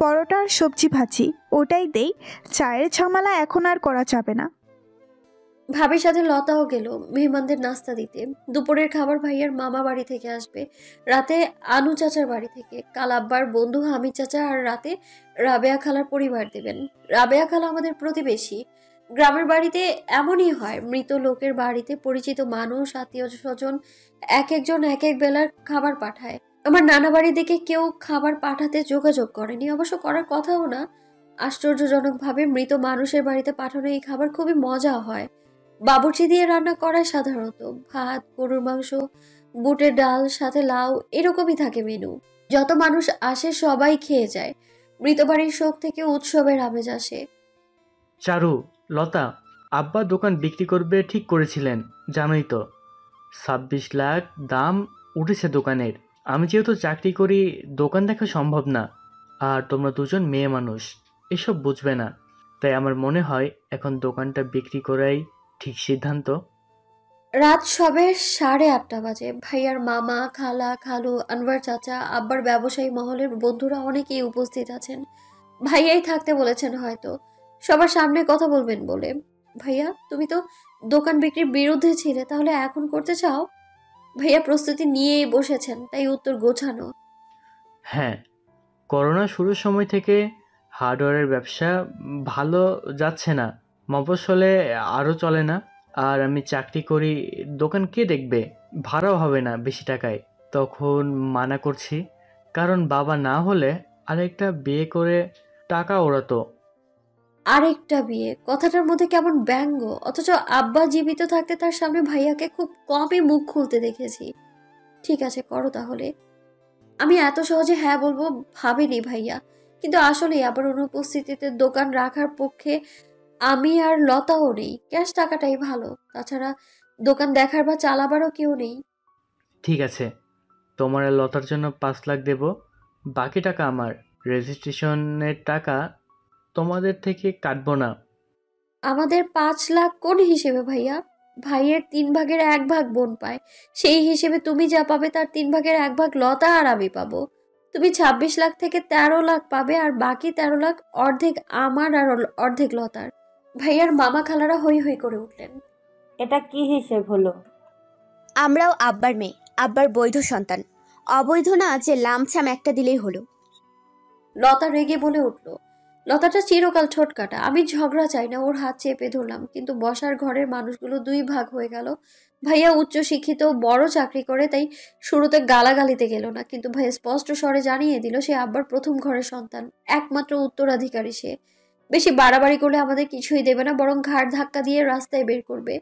পরোটা আর সবজি ভাজি, ওটাই দেই। চায়ের ঝামেলা এখন আর করা যাবে না। ভাবির সাথে লতাও গেল মেহমানদের নাস্তা দিতে। দুপুরের খাবার ভাইয়ার মামা বাড়ি থেকে আসবে, রাতে আনু চাচার বাড়ি থেকে, কাল আব্বার বন্ধু হামিদ চাচা, আর রাতে রাবেয়া খালার পরিবার দেবেন। রাবেয়া খালা আমাদের প্রতিবেশী, গ্রামের বাড়িতে এমনই হয়, মৃত লোকের বাড়িতে পরিচিত মানুষ আত্মীয় স্বজন এক একজন এক এক বেলার খাবার পাঠায়। আমার নানা বাড়ি থেকে কেউ খাবার পাঠাতে যোগাযোগ করেনি, অবশ্য করার কথাও না। আশ্চর্যজনকভাবে মৃত মানুষের বাড়িতে পাঠানো এই খাবার খুবই মজা হয়। বাবুর্চি দিয়ে রান্না করা, সাধারণত ভাত, গরুর মাংস, বুটের ডাল, সাথে লাউ, এরকমই থাকে মেনু। যত মানুষ আসে সবাই খেয়ে যায়, মৃত বাড়ির শোক থেকে উৎসবের আমেজ আসে। চারু, লতা, আব্বা দোকান বিক্রি করবে ঠিক করেছিলেন জানোই তো, 26 লাখ দাম উঠেছে দোকানের। আমি যেহেতু চাকরি করি, দোকান দেখা সম্ভব না, আর তোমরা দুজন মেয়ে মানুষ, এসব বুঝবে না, তাই আমার মনে হয় এখন দোকানটা বিক্রি করাই ঠিক সিদ্ধান্ত। রাত সবে 8:30 বাজে, ভাইয়ার মামা, খালা, খালু, আনোয়ার চাচা, আব্বার ব্যবসায়ী মহলের বন্ধুরা অনেকেই উপস্থিত আছেন। ভাইয়াই থাকতে বলেছেন হয়তো, সবার সামনে কথা বলবেন বলে। ভাইয়া, তুমি তো দোকান বিক্রির বিরুদ্ধে ছিলে, তাহলে এখন করতে চাও? ভাইয়া প্রস্তুতি নিয়েই বসেছেন, তাই উত্তর গোছানো। হ্যাঁ, করোনা শুরুর সময় থেকে হার্ডওয়্যারের ব্যবসা ভালো যাচ্ছে না, মফস্বলে আরও চলে না, আর আমি চাকরি করি, দোকান কে দেখবে, ভাড়াও হবে না বেশি টাকায়। তখন মানা করছি, কারণ বাবা না হলে আরেকটা বিয়ে করে টাকা ওড়াতো। আরেকটা বিয়ে কথাটার মধ্যে কেমন ব্যঙ্গ, অথচ আব্বা জীবিত থাকতে তার সামনে ভাইয়াকে খুব কমই মুখ খুলতে দেখেছি। ঠিক আছে, করো তাহলে। আমি এত সহজে হ্যাঁ বলবো ভাবিনি ভাইয়া, কিন্তু আসলে আবার অনুপস্থিতিতে দোকান রাখার পক্ষে আমি আর লতাও নেই, ক্যাশ টাকাটাই ভালো, তাছাড়া দোকান দেখার বা চালাবারও কেউ নেই। ঠিক আছে, তোমার আর লতার জন্য 5 লাখ দেব, বাকি টাকা আমার, রেজিস্ট্রেশনের টাকা তোমাদের থেকে কাটবো না। আমাদের 5 লাখ কোন হিসেবে ভাইয়া? ভাইয়ের 3 ভাগের 1 ভাগ বোন পায়, সেই হিসেবে তুমি যা পাবে তার 3 ভাগের 1 ভাগ লতা আর আমি পাবো। তুমি 26 লাখ থেকে 13 লাখ পাবে, আর বাকি 13 লাখ অর্ধেক আমার আর অর্ধেক লতার। ভাইয়ার মামা খালারা হই হই করে উঠলেন। এটা কি হিসেব হলো? আমরাও আব্বার মেয়ে, আব্বার বৈধ সন্তান, অবৈধ না যে লামছাম একটা দিলেই হলো। লতা রেগে বলে উঠলো। লতাটা চিরকাল ছোটকাটা, আমি ঝগড়া চাই না, ওর হাত চেপে ধরলাম, কিন্তু বসার ঘরের মানুষগুলো 2 ভাগ হয়ে গেল। ভাইয়া উচ্চশিক্ষিত, বড় চাকরি করে, তাই শুরুতে গালাগালিতে গেল না, কিন্তু ভাইয়া স্পষ্ট স্বরে জানিয়ে দিল সে আব্বার প্রথম ঘরের সন্তান, একমাত্র উত্তরাধিকারী সে। বেশি বাড়াবাড়ি করলে আমাদের কিছুই দেবে না, বরং ঘাড় ধাক্কা দিয়ে রাস্তায় বের করবে।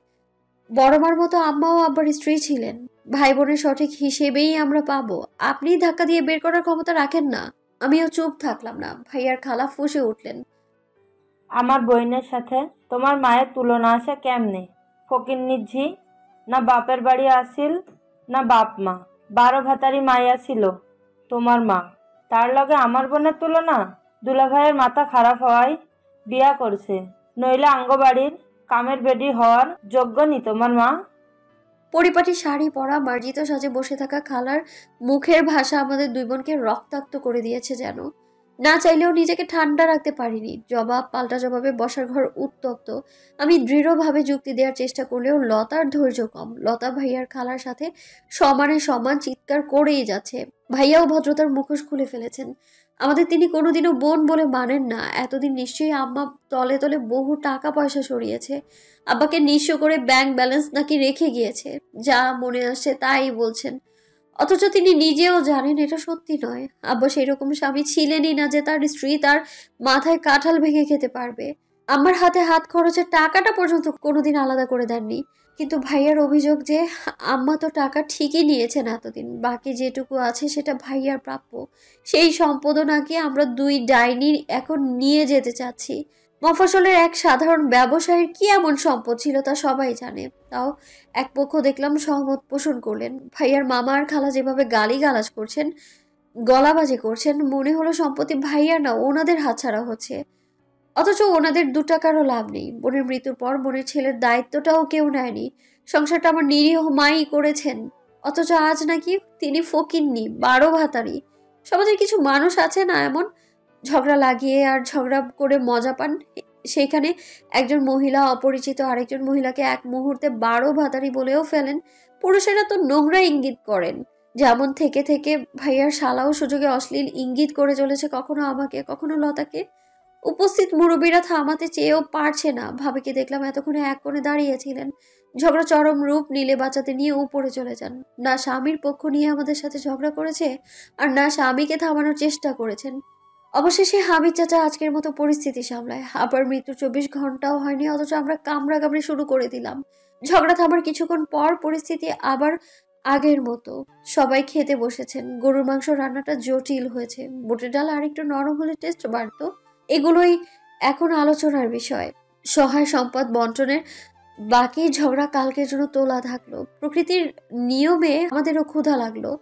বড়মার মতো আম্মাও আব্বার স্ত্রী ছিলেন, भाई बोनेर सठिक हिसेबेई आमरा पाबो। आपनिई धक्का दिये बेर करार क्षमता राखेन ना। आमिও चुप थाकलाम ना। भाइयार खाला फुसे उठलेन, आमार बोनेर साथे तोमार मायेर तुलना आछे केमने? फकिन्नी झी ना बापेर बाड़ी आसिल ना बाप मा, बारो भातारी माइया छिलो तोमार मा, तार लगे आमार बोनेर तुलना? दुला भाइयेर माथा खाराप हওয়ায় बिया करछे, नइले आंगो बाड़ीर कामेर बेडी हওয়ার योग्य नि तोमार मा। परिपाटी शाड़ी परा मार्जित साजे बसे थाका खालार मुखेर भाषा आमादेर दुई बोनके रक्ताक्त करे दियेछे। जानो ना चाइलेओ निजेके ठांडा राखते पारिनि। जबाब पाल्टा जबाबे बसार घर उत्तप्त। आमि दृढ़भावे जुक्ति देयार चेष्टा करलेओ लतार धैर्य कम। लता भाइयार खालार साथे समाने समान चित्कार करेई जाच्छे। भाइयाओ भद्रतार मुखोश खुले फेलेछेन। आमादेर तिनि कोनोदिनও बोन बोले मानेन ना। एतदिन निश्चयই आम्मा तले तले बहु टाका पयसा सरिয়েছে। आब्बाके निश्चय करे बैंक बैलेंस नाकि रेखे गिয়েছে। जा मने आसे ताई बोलछेन, অথচ তিনি নিজেও জানেন এটা সত্যি নয়। আব্বা সেই রকম স্বামী ছিলেনই না যে তার স্ত্রী তার মাথায় কাঁঠাল ভেঙে খেতে পারবে। আমার হাতে হাত খরচের টাকাটা পর্যন্ত কোনোদিন আলাদা করে দেননি। কিন্তু ভাইয়ার অভিযোগ যে আম্মা তো টাকা ঠিকই নিয়েছেন এতদিন, বাকি যেটুকু আছে সেটা ভাইয়ার প্রাপ্য, সেই সম্পদ নাকি আমরা দুই ডাইনি এখন নিয়ে যেতে চাচ্ছি। মফসলের এক সাধারণ ব্যবসায়ীর কি এমন সম্পদ ছিল তা সবাই জানে। তাও এক পক্ষ দেখলাম সহমত পোষণ করলেন। ভাইয়ার মামা আর খালা যেভাবে গালিগালাজ করছেন, গলাবাজি করছেন, মনে হলো সম্পত্তি ভাইয়া না ওনাদের হাতছাড়া হচ্ছে। অথচ ওনাদের দু টাকারও লাভ নেই। বোনের মৃত্যুর পর বোনের ছেলের দায়িত্বটাও কেউ নেয়নি। সংসারটা আমার নিরীহ মাই করেছেন, অথচ আজ নাকি তিনি ফকিন্নি, বারো ভাতারি। সমাজের কিছু মানুষ আছে না এমন, झगड़ा लागिए और झगड़ा करे मजा पान। सेइखाने एकजन महिला अपरिचित आरेकजन महिलाके एक मुहूर्ते बारो भातारी बोलेओ फेलेन। पुरुषेरा तो नोंगरा इंगित करेन, जेमन थेके थेके भाइयार शालाओ सुजोगे अश्लील इंगित करे चलेछे, कखनो आमाके कखनो लताके। उपस्थित मुरब्बीरा थामाते चेয়েও पारছে ना। भाबीके देखलाम एतক্ষণে एक कोणे दाঁড়িয়েছিলেন। झगड़ा चरम रूप नीले बाँचाते निये ऊपरे चले जान। ना स्वामीर पक्ष निये आमादेर साथे झगड़ा करेছে और ना स्वामीके थामाনোর चेष्टा करेছেন। अवशेषে हामिद चाचा आजकेर मतो परिस्थिति सामलाय। आबार मृत्यु 24 घंटाओ हयनि, अथच आमरा कामड़ाकामड़ी शुरू करे दिलाम। झगड़ा थामार किछुक्षण पर परिस्थिति आबार आगेर मतो। सबाई खेते बसेछेन। गरुर मांस रान्नाटा जटिल हयेछे। बुटेर डाल आरेकटु नरम हले टेस्ट बाड़तो। एगुलोई एखन आलोचनार विषय। सहाय सम्पद बंटनेर बाकी झगड़ा कालकेर जोन्नो तोला थाकलो। प्रकृतिर नियमे आमादेरও क्षुधा लागलो।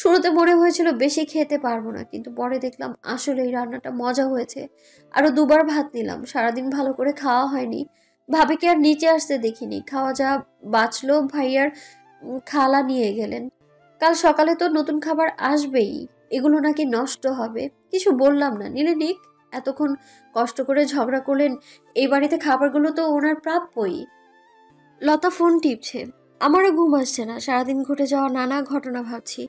শুরুতে মনে হয়েছিল বেশি খেতে পারবো না, কিন্তু পরে দেখলাম আসলে এই রান্নাটা মজা হয়েছে। আরও দুবার ভাত নিলাম। সারাদিন ভালো করে খাওয়া হয়নি। ভাবিকে আর নিচে আসতে দেখিনি। খাওয়া যা বাঁচলো ভাইয়ার খালা নিয়ে গেলেন। কাল সকালে তো নতুন খাবার আসবেই, এগুলো নাকি নষ্ট হবে। কিছু বললাম না। নিলে নিক, এতক্ষণ কষ্ট করে ঝগড়া করলেন, এই বাড়িতে খাবারগুলো তো ওনার প্রাপ্যই। লতা ফোন টিপছে। আমারও ঘুম আসছে না। সারাদিন ঘটে যাওয়া নানা ঘটনা ভাবছি।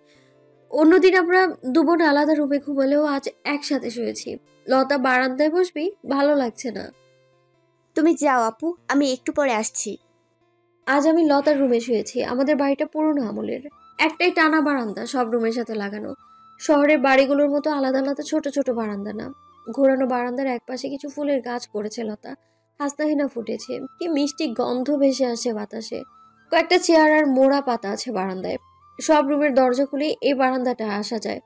অন্যদিন আমরা দুবোন আলাদা রুমে ঘুমালেও আজ একসাথে শুয়েছি। লতা, বারান্দায় বসবি? ভালো লাগছে না। তুমি যাও আপু, আমি একটু পরে আসছি। আজ আমি লতার রুমে শুয়েছি। আমাদের বাড়িটা পুরনো আমলের, একটাই টানা বারান্দা, সব রুমের সাথে লাগানো। শহরের বাড়িগুলোর মতো আলাদা আলাদা ছোট ছোট বারান্দা না। ঘোরানো বারান্দার একপাশে কিছু ফুলের গাছ করেছে লতা। হাসনাহিনা ফুটেছে, কি মিষ্টি গন্ধ ভেসে আসে বাতাসে। কয়েকটা চেয়ার আর মোড়া পাতা আছে বারান্দায়। সব রুমের দরজা খুলে এই বারান্দাটা আসা যায়।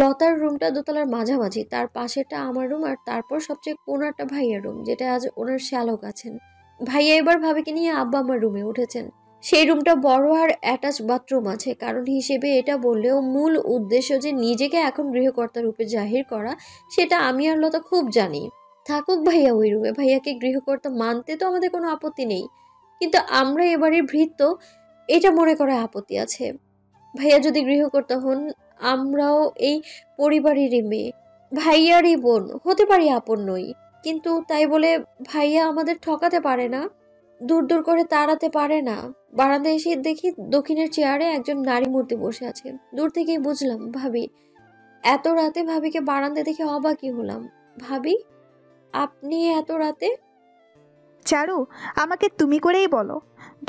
লতার রুমটা দোতলার মাঝামাঝি, তার পাশেটা আমার রুম, আর তারপর সবচেয়ে কোণারটা ভাইয়ার রুম, যেটা আজ ওনার শ্যালক আছেন। ভাইয়া এবার ভাবিকে নিয়ে আব্বা আমার রুমে উঠেছেন। সেই রুমটা বড় আর অ্যাটাচ বাথরুম আছে। কারণ হিসেবে এটা বললেও মূল উদ্দেশ্য যে নিজেকে এখন গৃহকর্তা রূপে জাহির করা, সেটা আমি আর লতা খুব জানি। থাকুক ভাইয়া ওই রুমে, ভাইয়াকে গৃহকর্তা মানতে তো আমাদের কোনো আপত্তি নেই, কিন্তু আমরা এবারে ভৃত্য এটা মনে করা আপত্তি আছে। ভাইয়া যদি গৃহকর্তা হন, আমরাও এই পরিবারেরই মেয়ে, ভাইয়ারই বোন, হতে পারি আপন নই, কিন্তু তাই বলে ভাইয়া আমাদের ঠকাতে পারে না, দূর দূর করে তাড়াতে পারে না। বারান্দায় এসে দেখি দক্ষিণের চেয়ারে একজন নারী মূর্তি বসে আছে। দূর থেকেই বুঝলাম ভাবি। এত রাতে ভাবিকে বারান্দায় দেখে অবাকই হলাম। ভাবি, আপনি এত রাতে? চারু, আমাকে তুমি করেই বলো।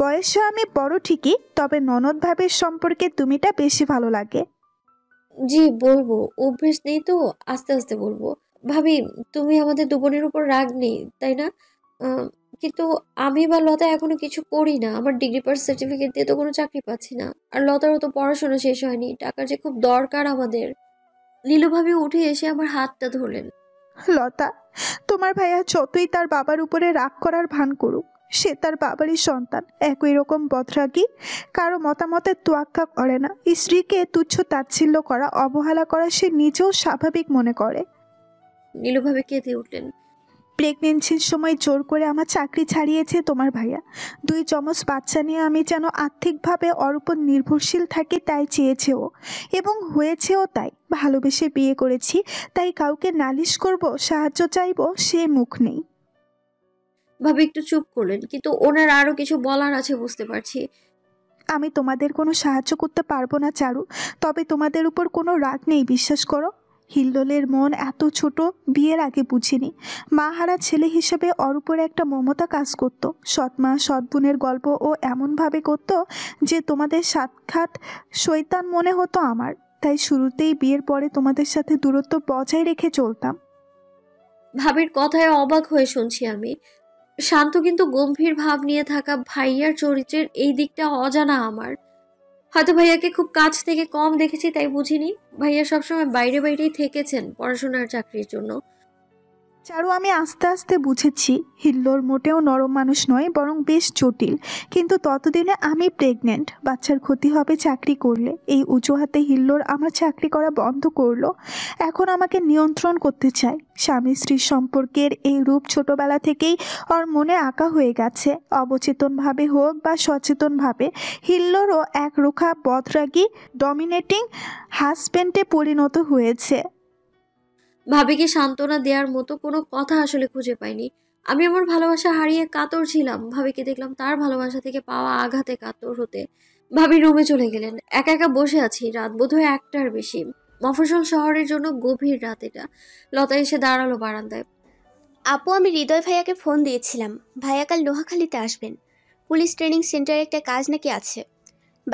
বয়সে আমি বড় ঠিকই, তবে ননদ ভাবের সম্পর্কে তুমিটা বেশি ভালো লাগে। জি বলবো, অভ্যেস নেই তো, আস্তে আস্তে বলবো। ভাবি, তুমি আমাদের দুবোনের উপর রাগ নেই তাই না? কিন্তু আমি বা লতা এখনো কিছু করি না। আমার ডিগ্রি পাস সার্টিফিকেট দিয়ে তো কোনো চাকরি পাচ্ছি না, আর লতারও তো পড়াশোনা শেষ হয়নি। টাকার যে খুব দরকার আমাদের। নীলু ভাবি উঠে এসে আমার হাতটা ধরলেন। লতা, তোমার ভাইয়া যতই তার বাবার উপরে রাগ করার ভান করুক, সে তার বাবারই সন্তান। একই রকম বদরাগী, কারো মতামতের তোয়াক্কা করে না। স্ত্রীকে তুচ্ছ তাচ্ছিল্য করা, অবহেলা করা সে নিজেও স্বাভাবিক মনে করে। নীলু ভাবি কেঁদে উঠলেন। প্রেগনেন্সির সময় জোর করে আমার চাকরি ছাড়িয়েছে তোমার ভাইয়া। দুই যমজ বাচ্চা নিয়ে আমি যেন আর্থিকভাবে ওর উপর নির্ভরশীল থাকি, তাই চেয়েছে ও, এবং হয়েছেও তাই। ভালোবেসে বিয়ে করেছি, তাই কাউকে নালিশ করব, সাহায্য চাইব, সে মুখ নেই। ভাবে একটু চুপ করলেন, কিন্তু ওনার আরো কিছু বলার আছে, বুঝতে পারছি। আমি তোমাদের কোনো সাহায্য করতে পারবো না চারু, তবে তোমাদের উপর কোনো রাগ নেই, বিশ্বাস করো। হিল্লোলের মন এত ছোট, বিয়ের আগে বুঝিনি। মা হারা ছেলে হিসেবে ওর উপরে একটা মমতা কাজ করতো। সৎমা সৎবোনের গল্প ও এমনভাবে করত যে তোমাদের সাক্ষাৎ শয়তান মনে হতো আমার। তাই শুরুতেই বিয়ের পরে তোমাদের সাথে দূরত্ব বজায় রেখে চলতাম। ভাবির কথায় অবাক হয়ে শুনছি আমি। শান্ত কিন্তু গম্ভীর ভাব নিয়ে থাকা ভাইয়ার চরিত্রের এই দিকটা অজানা আমার। হয়তো ভাইয়াকে খুব কাছ থেকে কম দেখেছি, তাই বুঝিনি ভাইয়া সবসময় বাইরে বাইরেই থেকেছেন পড়াশোনার চাকরির জন্য। চারু, আমি আস্তে আস্তে বুঝেছি হিল্লোর মোটেও নরম মানুষ নয়, বরং বেশ জটিল। কিন্তু ততদিনে আমি প্রেগনেন্ট, বাচ্চার ক্ষতি হবে চাকরি করলে। এই অজুহাতে হিল্লোর আমার চাকরি করা বন্ধ করলো। এখন আমাকে নিয়ন্ত্রণ করতে চায়। স্বামী স্ত্রীর সম্পর্কের এই রূপ ছোটবেলা থেকেই ওর মনে আঁকা হয়ে গেছে। অবচেতনভাবে হোক বা সচেতনভাবে হিল্লোরও একরোখা বদরাগী ডমিনেটিং হাজব্যান্ডে পরিণত হয়েছে। ভাবিকে সান্ত্বনা দেওয়ার মতো কোনো কথা আসলে খুঁজে পাইনি আমি। আমার ভালোবাসা হারিয়ে কাতর ছিলাম, ভাবিকে দেখলাম তার ভালোবাসা থেকে পাওয়া আঘাতে কাতর হতে। ভাবি রুমে চলে গেলেন। একা একা বসে আছি, রাত বোধহয় 1টার বেশি। মফস্বল শহরের জন্য গভীর রাত এটা। লতা এসে দাঁড়ালো বারান্দায়। আপু, আমি হৃদয় ভাইয়াকে ফোন দিয়েছিলাম, ভাইয়া কাল লোহাখালীতে আসবেন। পুলিশ ট্রেনিং সেন্টারে একটা কাজ নাকি আছে,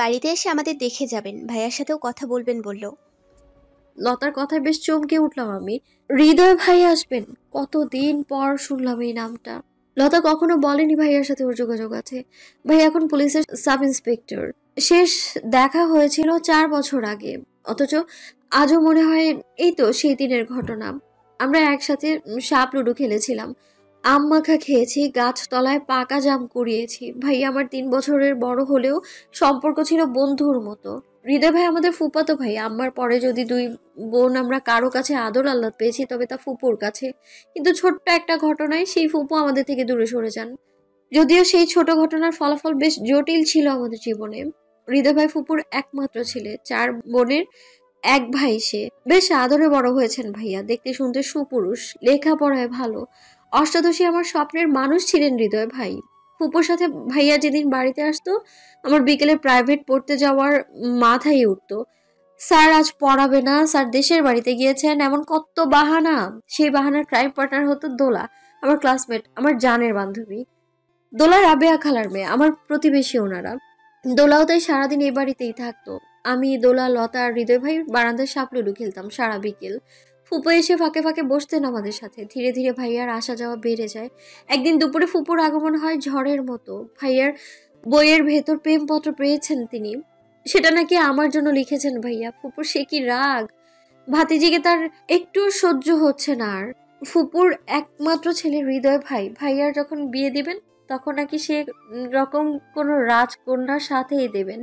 বাড়িতে এসে আমাদের দেখে যাবেন, ভাইয়ার সাথেও কথা বলবেন বলল। লতার কথায় বেশ চমকে উঠলাম আমি। হৃদয় ভাই আসবেন, কতদিন পর শুনলাম এই নামটা। লতা কখনো বলেনি ভাইয়ার সাথে ওর যোগাযোগ আছে। ভাইয়া এখন পুলিশের সাব ইন্সপেক্টর। শেষ দেখা হয়েছিল 4 বছর আগে, অথচ আজও মনে হয় এই তো সেই দিনের ঘটনা। আমরা একসাথে সাপ লুডু খেলেছিলাম, আম মাখা খেয়েছি, গাছতলায় পাকা জাম কুড়িয়েছি। ভাইয়া আমার 3 বছরের বড় হলেও সম্পর্ক ছিল বন্ধুর মতো। হৃদয় ভাই আমাদের ফুপাতো ভাই। আম্মার পরে যদি 2 বোন আমরা কারো কাছে আদর আহ্লাদ পেয়েছি, তবে তা ফুপুর কাছে। কিন্তু ছোট্ট একটা ঘটনায় সেই ফুপু আমাদের থেকে দূরে সরে যান। যদিও সেই ছোট ঘটনার ফলাফল বেশ জটিল ছিল আমাদের জীবনে। হৃদয় ভাই ফুপুর একমাত্র ছেলে, 4 বোনের এক ভাই সে। বেশ আদরে বড় হয়েছেন ভাইয়া, দেখতে শুনতে সুপুরুষ, লেখাপড়ায় ভালো। অষ্টাদশী আমার স্বপ্নের মানুষ ছিলেন হৃদয় ভাই। ফুপুর সাথে ভাইয়া যেদিন বাড়িতে আসতো, আমার বিকেলে প্রাইভেট পড়তে যাওয়ার মাথায় উঠতো। স্যার আজ পড়াবে না, স্যার দেশের বাড়িতে গিয়েছেন, এমন কত বাহানা। সেই বাহানার ক্রাইম পার্টনার হতো দোলা, আমার ক্লাসমেট, আমার জানের বান্ধবী। দোলা রাবেয়া খালার মেয়ে, আমার প্রতিবেশী। ওনারা দোলাও তাই সারাদিন এই বাড়িতেই থাকতো। আমি, দোলা, লতা আর হৃদয় ভাই বারান্দায় সাপ লুডু খেলতাম সারা বিকেল। ফুপু এসে ফাঁকে ফাঁকে বসতেন আমাদের সাথে। ধীরে ধীরে ভাইয়ার আসা যাওয়া বেড়ে যায়। একদিন দুপুরে ফুপুর আগমন হয় ঝড়ের মতো। ভাইয়ার বইয়ের ভেতর প্রেমপত্র পেয়েছেন তিনি, সেটা নাকি আমার জন্য লিখেছেন ভাইয়া। ফুপুর সে কি রাগ, ভাতিজিকে তার একটু সহ্য হচ্ছে না। আর ফুপুর একমাত্র ছেলে হৃদয় ভাই, ভাইয়ার যখন বিয়ে দিবেন তখন নাকি সে রকম কোনো রাজকন্যার সাথেই দেবেন।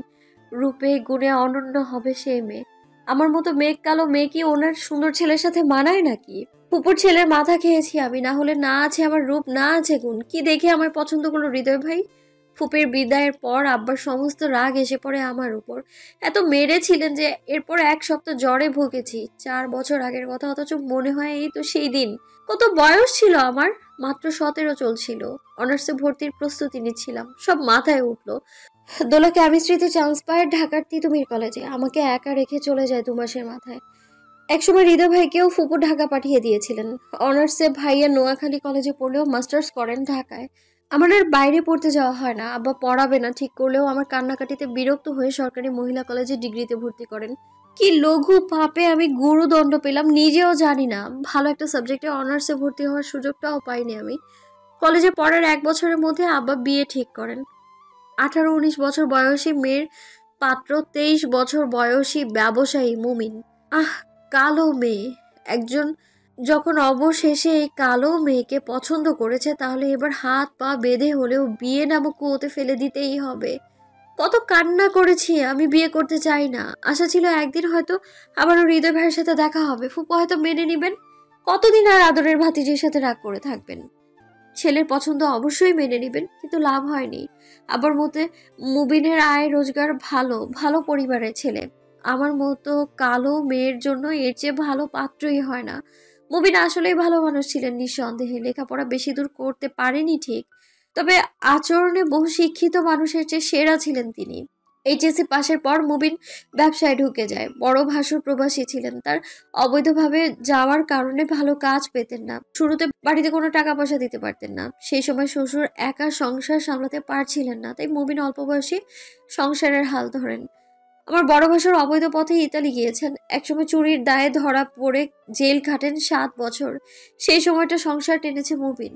রূপে গুণে অনন্য হবে সেই মেয়ে। আমার মতো মেঘ কালো মেয়ে কি ওনার সুন্দর ছেলের সাথে মানায় নাকি? ফুপুর ছেলের মাথা খেয়েছি আমি, না হলে না আছে আমার রূপ, না আছে গুণ। কি দেখে আমার পছন্দ করলো হৃদয় ভাই? ফুপের বিদায়ের পর আব্বার সমস্ত রাগ এসে পড়ে আমার উপর। এত মেরেছিলেন যে এরপর 1 সপ্তাহ জ্বরে ভুগেছি। 4 বছর আগের কথা, অথচ মনে হয় এই তো সেই দিন। কত বয়স ছিল আমার? মাত্র 17 চলছিল। অনার্সে ভর্তির প্রস্তুতি নিচ্ছিলাম, সব মাথায় উঠলো। দোলা কেমিস্ট্রিতে চান্স পায় ঢাকার তিতুমির কলেজে, আমাকে একা রেখে চলে যায় 2 মাসের মাথায়। একসময় হৃদয় ভাইকেও ফুপু ঢাকা পাঠিয়ে দিয়েছিলেন। অনার্সে ভাইয়া নোয়াখালী কলেজে পড়লেও মাস্টার্স করেন ঢাকায়। আমার আর বাইরে পড়তে যাওয়া হয় না। আব্বা পড়াবে না ঠিক করলেও আমার কান্নাকাটিতে বিরক্ত হয়ে সরকারি মহিলা কলেজে ডিগ্রিতে ভর্তি করেন। কি লঘু পাপে আমি গুরুদণ্ড পেলাম নিজেও জানি না। ভালো একটা সাবজেক্টে অনার্সে ভর্তি হওয়ার সুযোগটাও পাইনি আমি। কলেজে পড়ার এক বছরের মধ্যে আব্বা বিয়ে ঠিক করেন। ১৮-১৯ বছর বয়সী মেয়ের পাত্র ২৩ বছর বয়সী ব্যবসায়ী মুমিন। কালো মেয়ে একজন যখন অবশেষে এই কালো মেয়েকে পছন্দ করেছে, তাহলে এবার হাত পা বেঁধে হলেও বিয়ে নামক কুয়োতে ফেলে দিতেই হবে। কত কান্না করেছি, আমি বিয়ে করতে চাই না, আশা ছিল একদিন হয়তো আবারও হৃদয় ভাইয়ের সাথে দেখা হবে, ফুপু হয়তো মেনে নেবেন, কতদিন আর আদরের ভাতিজির সাথে রাগ করে থাকবেন। ছেলের পছন্দ অবশ্যই মেনে নেবেন, কিন্তু লাভ হয়নি। আবার মতে মুবিনের আয় রোজগার ভালো, ভালো পরিবারের ছেলে। আমার মতো কালো মেয়ের জন্য এর চেয়ে ভালো পাত্রই হয় না। মুবিন আসলেই ভালো মানুষ ছিলেন নিঃসন্দেহে, লেখাপড়া বেশি দূর করতে পারেনি ঠিক, তবে আচরণে বহু শিক্ষিত মানুষের চেয়ে সেরা ছিলেন তিনি। এইচএসসি পাশের পর মুবিন ব্যবসায় ঢুকে যায়। বড় ভাসুর প্রবাসী ছিলেন, তার অবৈধভাবে যাওয়ার কারণে ভালো কাজ পেতেন না। শুরুতে বাড়িতে কোনো টাকা পয়সা দিতে পারতেন না, সেই সময় শ্বশুর একা সংসার সামলাতে পারছিলেন না, তাই মুবিন অল্প বয়সী সংসারের হাল ধরেন। আমার বড় ভাসুর অবৈধ পথে ইতালি গিয়েছেন, একসময় চুরির দায়ে ধরা পড়ে জেল খাটেন ৭ বছর। সেই সময়টা সংসার টেনেছে মুবিন,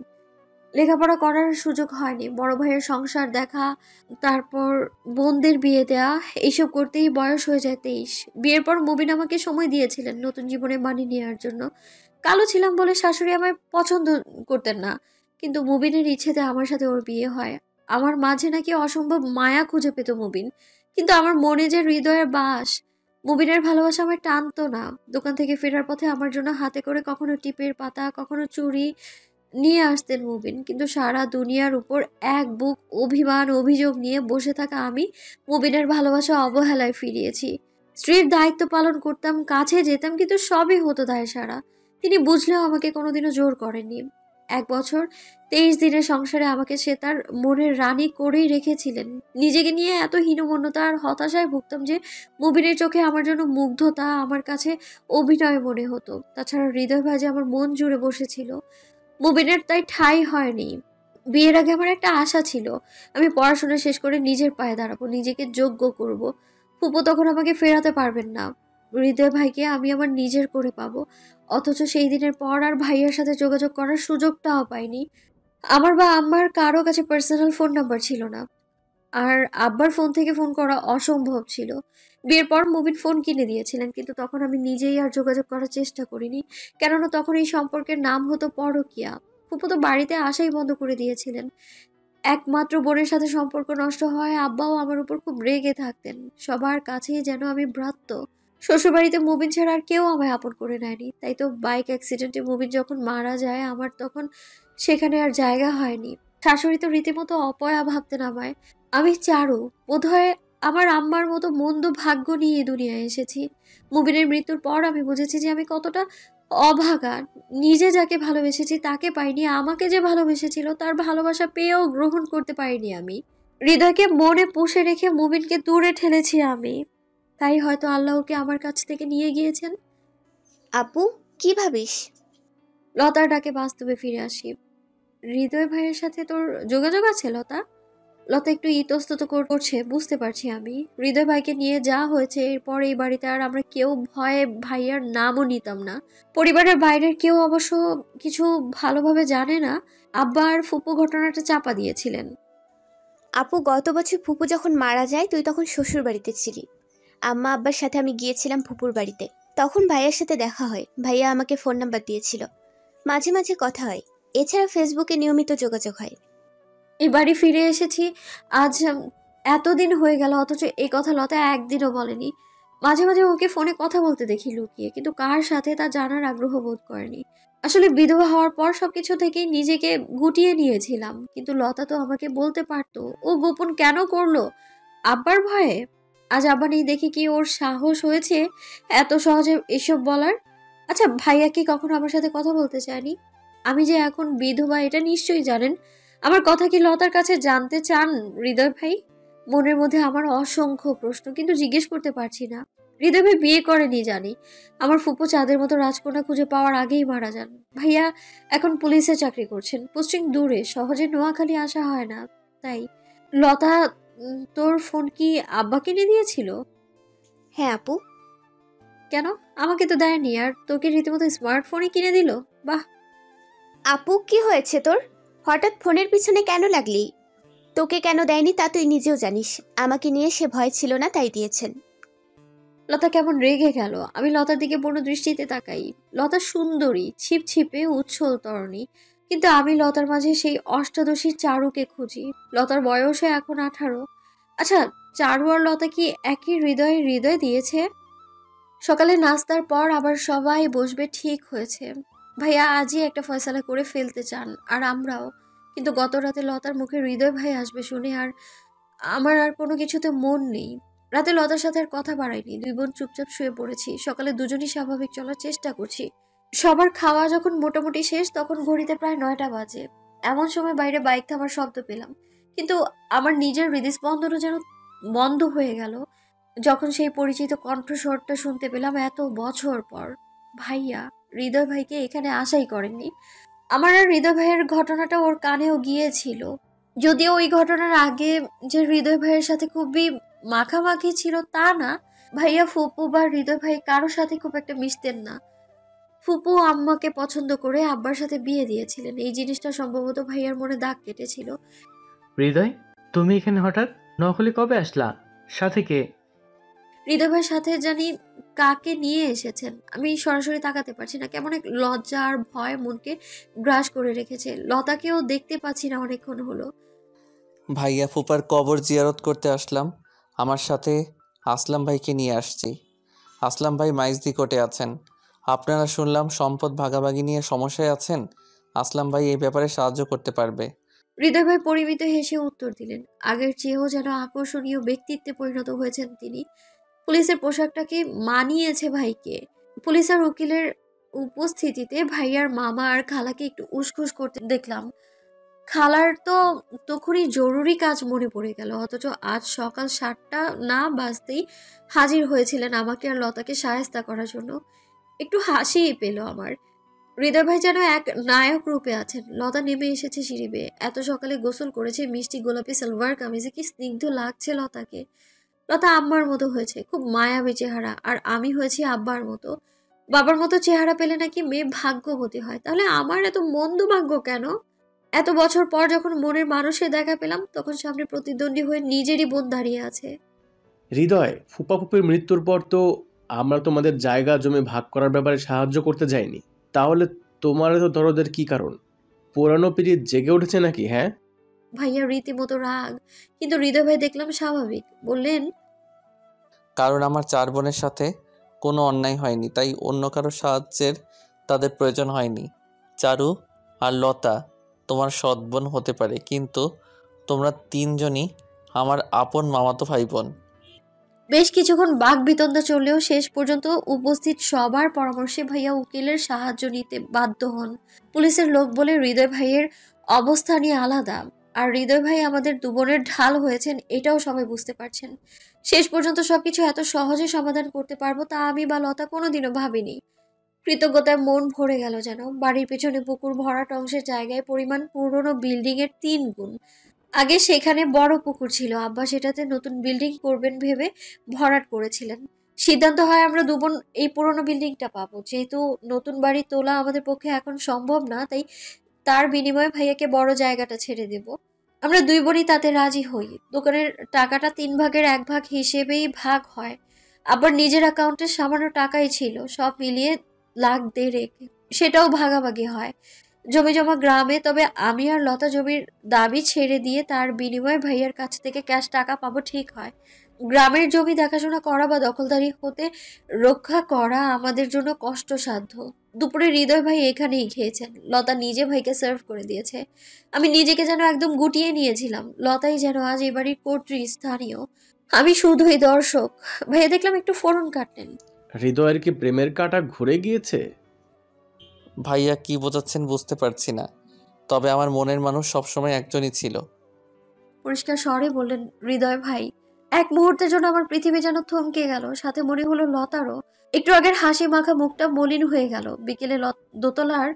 লেখাপড়া করার সুযোগ হয়নি। বড় ভাইয়ের সংসার দেখা, তারপর বোনদের বিয়ে দেয়া, এইসব করতেই বয়স হয়ে যায় ২৩। বিয়ের পর মুবিন আমাকে সময় দিয়েছিলেন নতুন জীবনে মানিয়ে নেওয়ার জন্য। কালো ছিলাম বলে শাশুড়ি আমায় পছন্দ করতেন না, কিন্তু মুবিনের ইচ্ছেতে আমার সাথে ওর বিয়ে হয়। আমার মাঝে নাকি অসম্ভব মায়া খুঁজে পেত মুবিন, কিন্তু আমার মনে যে হৃদয়ের বাস, মুবিনের ভালোবাসা আমার টানতো না। দোকান থেকে ফেরার পথে আমার জন্য হাতে করে কখনো টিপের পাতা, কখনো চুড়ি নিয়ে আসতেন মুবিন, কিন্তু সারা দুনিয়ার উপর এক বুক অভিমান অভিযোগ নিয়ে বসে থাকা আমি মুবিনের ভালোবাসা অবহেলায় ফিরিয়েছি। স্ত্রীর দায়িত্ব পালন করতাম, কাছে যেতাম, কিন্তু সবই হতো দায় সারা। তিনি বুঝলেও আমাকে কোনোদিনও জোর করেননি। ১ বছর ২৩ দিনের সংসারে আমাকে সে তার মনের রানী করেই রেখেছিলেন। নিজেকে নিয়ে এত হীনমন্যতা আর হতাশায় ভুগতাম যে মুবিনের চোখে আমার জন্য মুগ্ধতা আমার কাছে অভিনয় মনে হতো। তাছাড়া হৃদয় ভাজে আমার মন জুড়ে বসেছিল, মুবিনের তাই ঠাঁই হয়নি। বিয়ের আগে আমার একটা আশা ছিল, আমি পড়াশোনা শেষ করে নিজের পায়ে দাঁড়াবো, নিজেকে যোগ্য করব। ফুপু তখন আমাকে ফেরাতে পারবেন না, হৃদয় ভাইকে আমি আমার নিজের করে পাবো। অথচ সেই দিনের পর আর ভাইয়ের সাথে যোগাযোগ করার সুযোগটাও পাইনি। আমার বা আম্মার কারো কাছে পার্সোনাল ফোন নাম্বার ছিল না, আর আব্বার ফোন থেকে ফোন করা অসম্ভব ছিল। বিয়ের পর মুবিন ফোন কিনে দিয়েছিলেন, কিন্তু তখন আমি নিজেই আর যোগাযোগ করার চেষ্টা করিনি, কেননা তখন এই সম্পর্কের নাম হতো পরকিয়া। ফুপু তো বাড়িতে আসাই বন্ধ করে দিয়েছিলেন। একমাত্র বোনের সাথে সম্পর্ক নষ্ট হয়, আব্বাও আমার উপর খুব রেগে থাকতেন, সবার কাছেই যেন আমি ভ্রাত্য। শ্বশুরবাড়িতে মুবিন ছাড়া আর কেউ আমায় আপন করে নেয়নি, তাই তো বাইক অ্যাক্সিডেন্টে মুবিন যখন মারা যায়, আমার তখন সেখানে আর জায়গা হয়নি। শাশুড়ি তো রীতিমতো অপয়া ভাবতেন আমায়। আমি চারু, বোধহয় আমার আম্মার মতো মন্দ ভাগ্য নিয়ে দুনিয়ায় এসেছি। মুবিনের মৃত্যুর পর আমি বুঝেছি যে আমি কতটা অভাগা। নিজে যাকে ভালোবেসেছি তাকে পাইনি, আমাকে যে ভালোবেসেছিল তার ভালোবাসা পেয়েও গ্রহণ করতে পারিনি আমি। হৃদয়কে মনে পুষে রেখে মুবিনকে দূরে ঠেলেছি আমি, তাই হয়তো আল্লাহ ওকে আমার কাছ থেকে নিয়ে গিয়েছেন। আপু, কি ভাবিস? লতার ডাকে বাস্তবে ফিরে আসি। হৃদয় ভাইয়ের সাথে তোর যোগাযোগ আছে লতা? লতা একটু ইতস্তত করছে, বুঝতে পারছি আমি। হৃদয় ভাইকে নিয়ে যা হয়েছে, এরপর এই বাড়িতে আর আমরা কেউ ভয়ে ভাইয়ার নামও নিতাম না। পরিবারের বাইরের কেউ অবশ্য কিছু ভালোভাবে জানে না। আব্বা আর ফুপু ঘটনাটা চাপা দিয়েছিলেন। আপু, গত বছর ফুপু যখন মারা যায় তুই তখন শ্বশুর বাড়িতে ছিলি। আম্মা আব্বার সাথে আমি গিয়েছিলাম ফুপুর বাড়িতে, তখন ভাইয়ার সাথে দেখা হয়। ভাইয়া আমাকে ফোন নাম্বার দিয়েছিল, মাঝে মাঝে কথা হয়, এছাড়া ফেসবুকে নিয়মিত যোগাযোগ হয়। এই বাড়ি ফিরে এসেছি আজ এতদিন হয়ে গেল, অথচ এই কথা লতা একদিনও বলেনি। মাঝে মাঝে ওকে ফোনে কথা বলতে দেখি লুকিয়ে, কিন্তু কার সাথে তা জানার আগ্রহ বোধ করেনি। আসলে বিধবা হওয়ার পর সবকিছু থেকেই নিজেকে গুটিয়ে নিয়েছিলাম, কিন্তু লতা তো আমাকে বলতে পারতো। ও গোপন কেন করলো? আব্বার ভয়ে? আজ আবার নেই দেখি কি ওর সাহস হয়েছে এত সহজে এসব বলার। আচ্ছা, ভাইয়া কি কখনো আমার সাথে কথা বলতে চায়নি? আমি যে এখন বিধবা এটা নিশ্চয়ই জানেন। আমার কথা কি লতার কাছে জানতে চান হৃদয় ভাই? মনের মধ্যে আমার অসংখ্য প্রশ্ন, কিন্তু জিজ্ঞেস করতে পারছি না। হৃদয় ভাই বিয়ে করেনি জানি, আমার ফুপু চাঁদের মতো রাজকন্যা খুঁজে পাওয়ার আগেই মারা যান। ভাইয়া এখন পুলিশে চাকরি করছেন, পোস্টিং দূরে, সহজে নোয়াখালী আসা হয় না। তাই লতা, তোর ফোন কি আব্বা কিনে দিয়েছিল? হ্যাঁ আপু। কেন? আমাকে তো দেয়নি, আর তোকে রীতিমতো স্মার্টফোনই কিনে দিল। বাহ আপু, কি হয়েছে তোর? হঠাৎ ফোনের পিছনে কেন লাগলি? তোকে কেন দেয়নি তা তুই নিজেও জানিস। আমাকে নিয়ে সে ভয় ছিল না, তাই দিয়েছেন। লতা কেমন রেগে গেল। আমি লতার দিকে পূর্ণ দৃষ্টিতে তাকাই। লতা সুন্দরী, ছিপছিপে, উচ্ছল তরণী, কিন্তু আমি লতার মাঝে সেই অষ্টাদশী চারুকে খুঁজি। লতার বয়সে এখন 18। আচ্ছা, চারু আর লতা কি একই হৃদয়ে হৃদয় দিয়েছে? সকালে নাস্তার পর আবার সবাই বসবে ঠিক হয়েছে। ভাইয়া আজই একটা ফয়সালা করে ফেলতে চান, আর আমরাও। কিন্তু গত রাতে লতার মুখে হৃদয় ভাই আসবে শুনে আর আমার আর কোনো কিছুতে মন নেই। রাতে লতার সাথে আর কথা বাড়াইনি, দুই বোন চুপচাপ শুয়ে পড়েছি। সকালে দুজনই স্বাভাবিক চলার চেষ্টা করছি। সবার খাওয়া যখন মোটামুটি শেষ তখন ঘড়িতে প্রায় 9টা বাজে। এমন সময় বাইরে বাইক থামার শব্দ পেলাম, কিন্তু আমার নিজের হৃদস্পন্দনও যেন বন্ধ হয়ে গেল যখন সেই পরিচিত কণ্ঠস্বরটা শুনতে পেলাম এত বছর পর। ভাইয়া হৃদয় ভাইকে এখানে আশাই করেননি। আমার আর হৃদয় ভাইয়ের ঘটনাটা ওর কানেও গিয়েছিল, যদিও ওই ঘটনার আগে যে হৃদয় ভাইয়ের সাথে খুবই মাখামাখি ছিল তা না। ভাইয়া ফুপু বা হৃদয় ভাই কারোর সাথে খুব একটা মিশতেন না। ফুপু আম্মাকে পছন্দ করে আব্বার সাথে বিয়ে দিয়েছিলেন। এই জিনিসটা সম্ভবত ভাইয়ার মনে দাগ কেটেছিল। হৃদয়, তুমি এখানে হঠাৎ নকলি কবে আসলা? সাথে কে? হৃদয় ভাইয়ের সাথে জানি কাকে নিয়ে এসেছেন। আমি সরাসরি তাকাতে পারছি না, কেমন এক লজ্জা আর ভয় মনকে গ্রাস করে রেখেছে। লতাকেও দেখতে পাচ্ছি না অনেকক্ষণ হলো। ভাইয়া ফুপার কবর জিয়ারত করতে আসলাম। আমার সাথে আসলাম ভাইকে নিয়ে আসছি। আসলাম ভাই মাইজদি কোটে আছেন। আপনারা শুনলাম সম্পদ ভাগাভাগি নিয়ে সমস্যায় আছেন। আসলাম ভাই এই ব্যাপারে সাহায্য করতে পারবে। হৃদয় ভাই পরিমিত হেসে উত্তর দিলেন। আগের চেয়েও যেন আকর্ষণীয় ব্যক্তিত্বে পরিণত হয়েছেন তিনি। পুলিশের পোশাকটাকে মানিয়েছে ভাইকে। পুলিশ আর উকিলের উপস্থিতিতে ভাইয়ার মামা আর খালাকে একটু উসখুস করতে দেখলাম। খালার তো তখনই জরুরি কাজ মনে পড়ে গেল, অথচ আজ সকাল 7টা না বাজতেই হাজির হয়েছিলেন আমাকে আর লতাকে সাহায্য করার জন্য। একটু হাসিই পেল আমার। হৃদয় ভাই যেন এক নায়ক রূপে আছেন। লতা নেমে এসেছে সিঁড়ি বেয়ে। এত সকালে গোসল করেছে, মিষ্টি গোলাপি সালোয়ার কামিজে কি স্নিগ্ধ লাগছে লতাকে। লতা আম্মার মতো হয়েছে, খুব মায়াবী চেহারা। আর আমি হয়েছি আব্বার মতো। বাবার মতো চেহারা পেলে নাকি মেয়ে ভাগ্যবতী হয়, তাহলে আমার এত মন্দ ভাগ্য কেন? এত বছর পর যখন মনের মানুষকে দেখা পেলাম তখন সামনে প্রতিদ্বন্দ্বী হয়ে নিজেরই বোন দাঁড়িয়ে আছে। হৃদয়, ফুপা ফুপির মৃত্যুর পর তো আমরা তোমাদের জায়গা জমি ভাগ করার ব্যাপারে সাহায্য করতে যাইনি, তাহলে তোমার এত দরদের কি কারণ? পুরানো পিড়ি জেগে উঠেছে নাকি? হ্যাঁ, ভাইয়া রীতিমতো রাগ, কিন্তু হৃদয় ভাই দেখলাম স্বাভাবিক। বললেন, কারণ আমার 4 বোনের সাথে কোনো অন্যায় হয়নি, তাই অন্য কারো সাহায্যের তাদের প্রয়োজন হয়নি। চারু আর লতা তোমার সৎ বোন হতে পারে, কিন্তু তোমরা তিনজনই আমার আপন মামাতো ভাই বোন। বেশ কিছুক্ষণ বাকবিতণ্ডা চললেও শেষ পর্যন্ত উপস্থিত সবার পরামর্শে ভাইয়া উকিলের সাহায্য নিতে বাধ্য হন। পুলিশের লোক বলে হৃদয় ভাইয়ের অবস্থানই আলাদা, আর হৃদয় ভাই আমাদের দুবোনের ঢাল হয়েছেন, এটাও সবাই বুঝতে পারছেন। শেষ পর্যন্ত সবকিছু এত সহজে সমাধান করতে পারবো তা আমি বা লতা কোনোদিনও ভাবিনি। কৃতজ্ঞতায় মন ভরে গেল যেন। বাড়ির পেছনে পুকুর ভরাট অংশের জায়গায় পরিমাণ পুরনো বিল্ডিংয়ের 3 গুণ। আগে সেখানে বড় পুকুর ছিল, আব্বা সেটাতে নতুন বিল্ডিং করবেন ভেবে ভরাট করেছিলেন। সিদ্ধান্ত হয় আমরা দুবোন এই পুরনো বিল্ডিংটা পাবো। যেহেতু নতুন বাড়ি তোলা আমাদের পক্ষে এখন সম্ভব না, তাই তার বিনিময়ে ভাইয়াকে বড় জায়গাটা ছেড়ে দেব। আমরা দুই বোনই তাতে রাজি হই। দোকানের টাকাটা 3 ভাগের 1 ভাগ হিসেবেই ভাগ হয়। আবার নিজের অ্যাকাউন্টে সামান্য টাকাই ছিল, সব মিলিয়ে লাখ 1.5 সেটাও ভাগাভাগি হয়। জমি জমা গ্রামে, তবে আমি আর লতা জমির দাবি ছেড়ে দিয়ে তার বিনিময়ে ভাইয়ার কাছ থেকে ক্যাশ টাকা পাবো ঠিক হয়। গ্রামের জমি দেখাশোনা করা বা দখলদারি হতে রক্ষা করা আমাদের জন্য কষ্টসাধ্য। দুপুরে হৃদয় ভাই এখানেই খেয়েছেন। লতা নিজে ভাইকে সার্ভ করে দিয়েছে। আমি নিজেকে যেন একদম গুটিয়ে নিয়েছিলাম। লতাই যেন আজ এই বাড়ির কর্ত্রী স্থানীয়, আমি শুধুই দর্শক। ভাইয়া দেখলাম একটু ফোরন কাটলেন। হৃদয়ের কি প্রেমের কাঁটা ঘুরে গিয়েছে? ভাইয়া কি বোঝাচ্ছেন বুঝতে পারছি না, তবে আমার মনের মানুষ সবসময় একজনই ছিল। পরিষ্কার স্বরে বললেন হৃদয় ভাই। এক মুহূর্তের জন্য আমার পৃথিবী যেন থমকে গেল, সাথে মনে হলো লতারও। একটু আগের হাসি মাখা মুখটা মলিন হয়ে গেল। বিকেলে দোতলার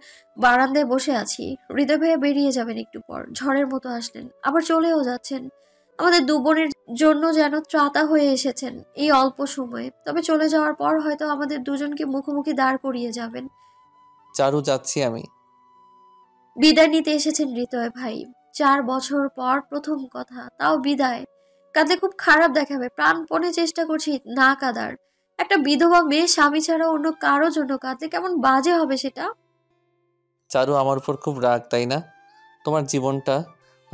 বারান্দায় বসে আছি। হৃদয় ভাইয়া বেরিয়ে যাবেন একটু পর, ঝড়ের মতো আসলেন, আবার চলেও যাচ্ছেন। আমাদের দুবোনের জন্য যেন ত্রাতা হয়ে এসেছেন এই অল্প সময়ে। তবে চলে যাওয়ার পর হয়তো আমাদের দুজনকে মুখোমুখি দাঁড় করিয়ে যাবেন। চারু, যাচ্ছি আমি। বিদায় নিতে এসেছেন হৃদয় ভাই। 4 বছর পর প্রথম কথা, তাও বিদায়। কাঁদলে খুব খারাপ দেখাবে, প্রাণপণে চেষ্টা করছি না কাঁদার। একটা বিধবা মেয়ে স্বামী ছাড়া অন্য কারো জন্য কাঁদলে কেমন বাজে হবে সেটা। চারু, আমার উপর খুব রাগ তাই না? তোমার জীবনটা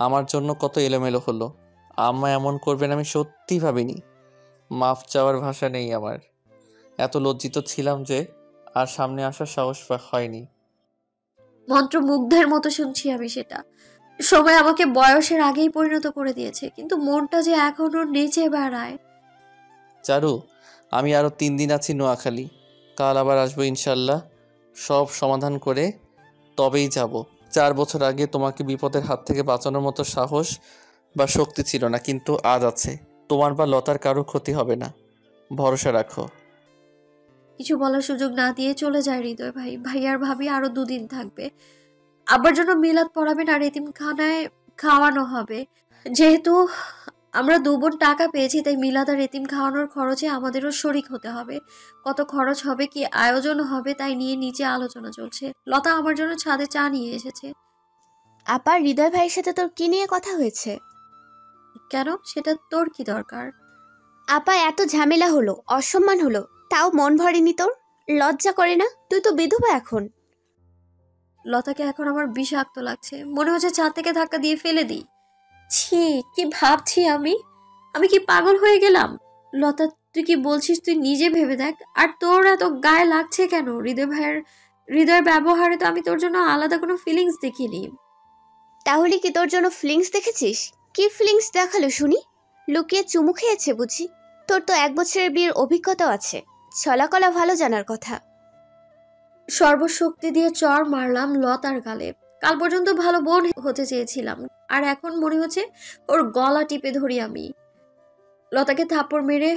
আমার জন্য কত এলোমেলো হলো। আম্মা এমন করবেন আমি সত্যি ভাবিনি। মাফ চাওয়ার ভাষা নেই আমার। এত লজ্জিত ছিলাম যে আর সামনে আসার সাহস হয়নি। মন্ত্রমুগ্ধের মতো শুনছি আমি সেটা। সময় আমাকে বয়সের আগেই পরিণত করে দিয়েছে, কিন্তু মনটা যে এখনো নেচে বেড়ায়। চারু, আমি আরও 3 দিন আছি নোয়াখালী। কাল আবার আসবো ইনশাল্লাহ। সব সমাধান করে তবেই যাব। 4 বছর আগে তোমাকে বিপদের হাত থেকে বাঁচানোর মতো সাহস বা শক্তি ছিল না, কিন্তু আজ আছে। তোমার বা লতার কারো ক্ষতি হবে না, ভরসা রাখো। কিছু বলার সুযোগ না দিয়ে চলে যায় হৃদয় ভাই। ভাইয়ার ভাবি আরো 2 দিন থাকবে, আবার জন্য মিলাদ পড়াবেন আর এতিমখানায় খাওয়ানো হবে। যেহেতু আমরা 2 বোন টাকা পেয়েছি, তাই মিলাদ আর এতিম খাওয়ানোর খরচে আমাদেরও শরিক হতে হবে। কত খরচ হবে, কি আয়োজন হবে, তাই নিয়ে নিচে আলোচনা চলছে। লতা আমার জন্য ছাদে চা নিয়ে এসেছে। আপার হৃদয় ভাইয়ের সাথে তোর কি নিয়ে কথা হয়েছে? কেন, সেটা তোর কি দরকার? আপা, এত ঝামেলা হলো, অসম্মান হলো, তাও মন ভরেনি তোর? লজ্জা করে না? তুই তো বিধবা এখন। লতাকে এখন আমার বিষাক্ত লাগছে, মনে হচ্ছে ছাদ থেকে ধাক্কা দিয়ে ফেলে দিই। ছি, কি ভাবছি আমি কি পাগল হয়ে গেলাম? লতা, তুই কি বলছিস তুই নিজে ভেবে দেখ। আর তোর এত গায়ে লাগছে কেন? হৃদয়ের ব্যবহারে তো আমি তোর জন্য আলাদা কোনো ফিলিংস দেখিনি। তাহলে কি তোর জন্য ফিলিংস দেখেছিস? কি ফিলিংস দেখালো শুনি? লুকিয়ে চুমু খেয়েছে বুঝি? তোর তো 1 বছরের বিয়ের অভিজ্ঞতা আছে, চলাকলা ভালো জানার কথা। সর্বশক্তি দিয়ে চড় মারলাম লতার গালে। কাল পর্যন্ত ভালো বোন হতে চেয়েছিলাম, আর এখন মনে হচ্ছে ওর গলা টিপে ধরি আমি। লতাকে থাপ্পড় মেরে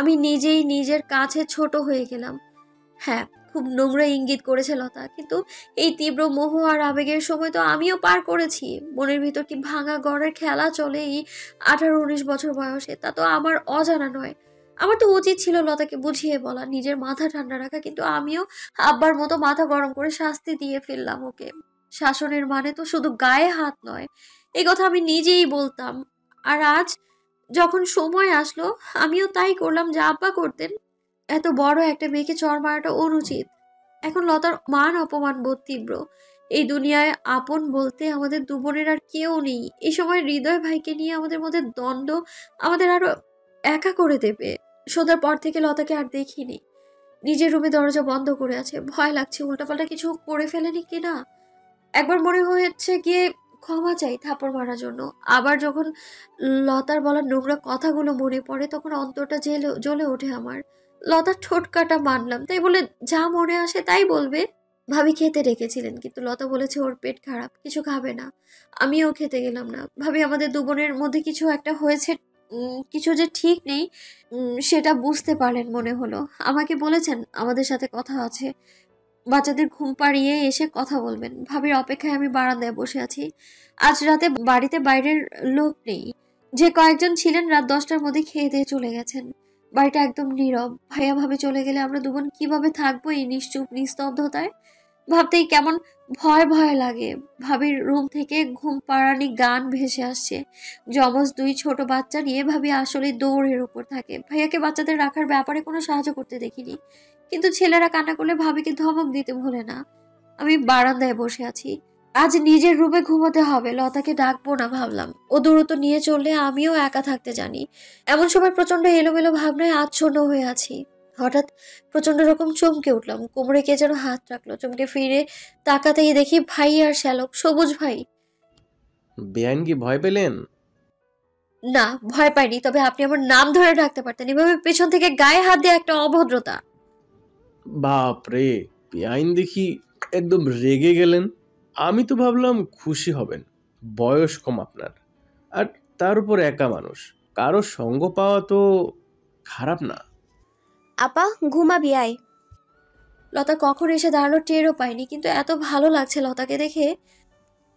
আমি নিজেই নিজের কাছে ছোট হয়ে গেলাম। হ্যাঁ, খুব নোংরা ইঙ্গিত করেছে লতা, কিন্তু এই তীব্র মোহ আর আবেগের সময় তো আমিও পার করেছি। মনের ভিতর কি ভাঙা গড়ের খেলা চলে এই 18-19 বছর বয়সে, তা তো আমার অজানা নয়। আমার তো উচিত ছিল লতাকে বুঝিয়ে বলা, নিজের মাথা ঠান্ডা রাখা, কিন্তু আমিও আব্বার মতো মাথা গরম করে শাস্তি দিয়ে ফেললাম ওকে। শাসনের মানে তো শুধু গায়ে হাত নয়, এই কথা আমি নিজেই বলতাম। আর আজ যখন সময় আসলো, আমিও তাই করলাম যা আব্বা করতেন। এত বড় একটা মেয়েকে চড় মারাটা অনুচিত। এখন লতার মান অপমান বোধ তীব্র। এই দুনিয়ায় আপন বলতে আমাদের 2 বোনের আর কেউ নেই। এই সময় হৃদয় ভাইকে নিয়ে আমাদের মধ্যে দ্বন্দ্ব আমাদের আরো একা করে দেবে। সন্ধ্যার পর থেকে লতাকে আর দেখিনি। নিজের রুমে দরজা বন্ধ করে আছে, ভয় লাগছে উল্টাপাল্টা কিছু করে ফেলেনি কিনা। একবার মনে হয়েছে গিয়ে ক্ষমা চাই থাপড় মারার জন্য। আবার যখন লতার বলা নোংরা কথাগুলো মনে পড়ে, তখন অন্তরটা জ্বলে ওঠে আমার। লতার ঠোঁটকাটা মানলাম, তাই বলে যা মনে আসে তাই বলবে। ভাবি খেতে ডেকেছিলেন, কিন্তু লতা বলেছে ওর পেট খারাপ, কিছু খাবে না। আমিও খেতে গেলাম না। ভাবি আমাদের 2 বোনের মধ্যে কিছু একটা হয়েছে, কিছু যে ঠিক নেই সেটা বুঝতে পারলেন মনে হলো। আমাকে বলেছেন আমাদের সাথে কথা আছে, বাচ্চাদের ঘুম পাড়িয়ে এসে কথা বলবেন। ভাবির অপেক্ষায় আমি বারান্দায় বসে আছি। আজ রাতে বাড়িতে বাইরের লোক নেই, যে কয়েকজন ছিলেন রাত 10টার মধ্যে খেয়ে দিয়ে চলে গেছেন। বাড়িটা একদম নীরব। ভাইয়া ভাবে চলে গেলে আমরা 2 বোন কিভাবে থাকবো এই নিশ্চুপ নিস্তব্ধতায়? ভাবতেই কেমন ভয় ভয় লাগে। ভাবির রুম থেকে ঘুম পাড়ানি গান ভেসে আসছে। যমজ 2 ছোট বাচ্চা নিয়ে ভাবি আসলে দৌড়ের উপর থাকে। ভাইয়াকে বাচ্চাদের রাখার ব্যাপারে কোনো সাহায্য করতে দেখিনি, কিন্তু ছেলেরা কান্না করলে ভাবিকে ধমক দিতে ভোলে না। আমি বারান্দায় বসে আছি। আজ নিজের রুমে ঘুমোতে হবে, লতাকে ডাকবো না ভাবলাম। ও দূরত্ব নিয়ে চললে আমিও একা থাকতে জানি। এমন সময় প্রচন্ড এলোমেলো ভাবনায় আচ্ছন্ন হয়ে আছি। হঠাৎ প্রচন্ড রকম চমকে উঠলাম। কোমরে কে যেন হাত রাখলো, চমকে ফিরে তাকাতেই দেখি ভাই আর শ্যালক সবুজ ভাই। বেআইন কি ভয় পেলেন? না, ভয় পাইনি, তবে আপনি আমার নাম ধরে ডাকতে পারতেন, এভাবে পেছন থেকে গায়ে হাত দিয়ে একটা অভদ্রতা। বাপ রে, বেআইন দেখি একদম রেগে গেলেন। আমি তো ভাবলাম খুশি হবেন, বয়স কম আপনার, আর তার উপর একা মানুষ, কারো সঙ্গ পাওয়া তো খারাপ না। আপা ঘুমাবি আয়। লতা কখন এসে দাঁড়ালো টেরও পাইনি, কিন্তু এত ভালো লাগছে লতাকে দেখে।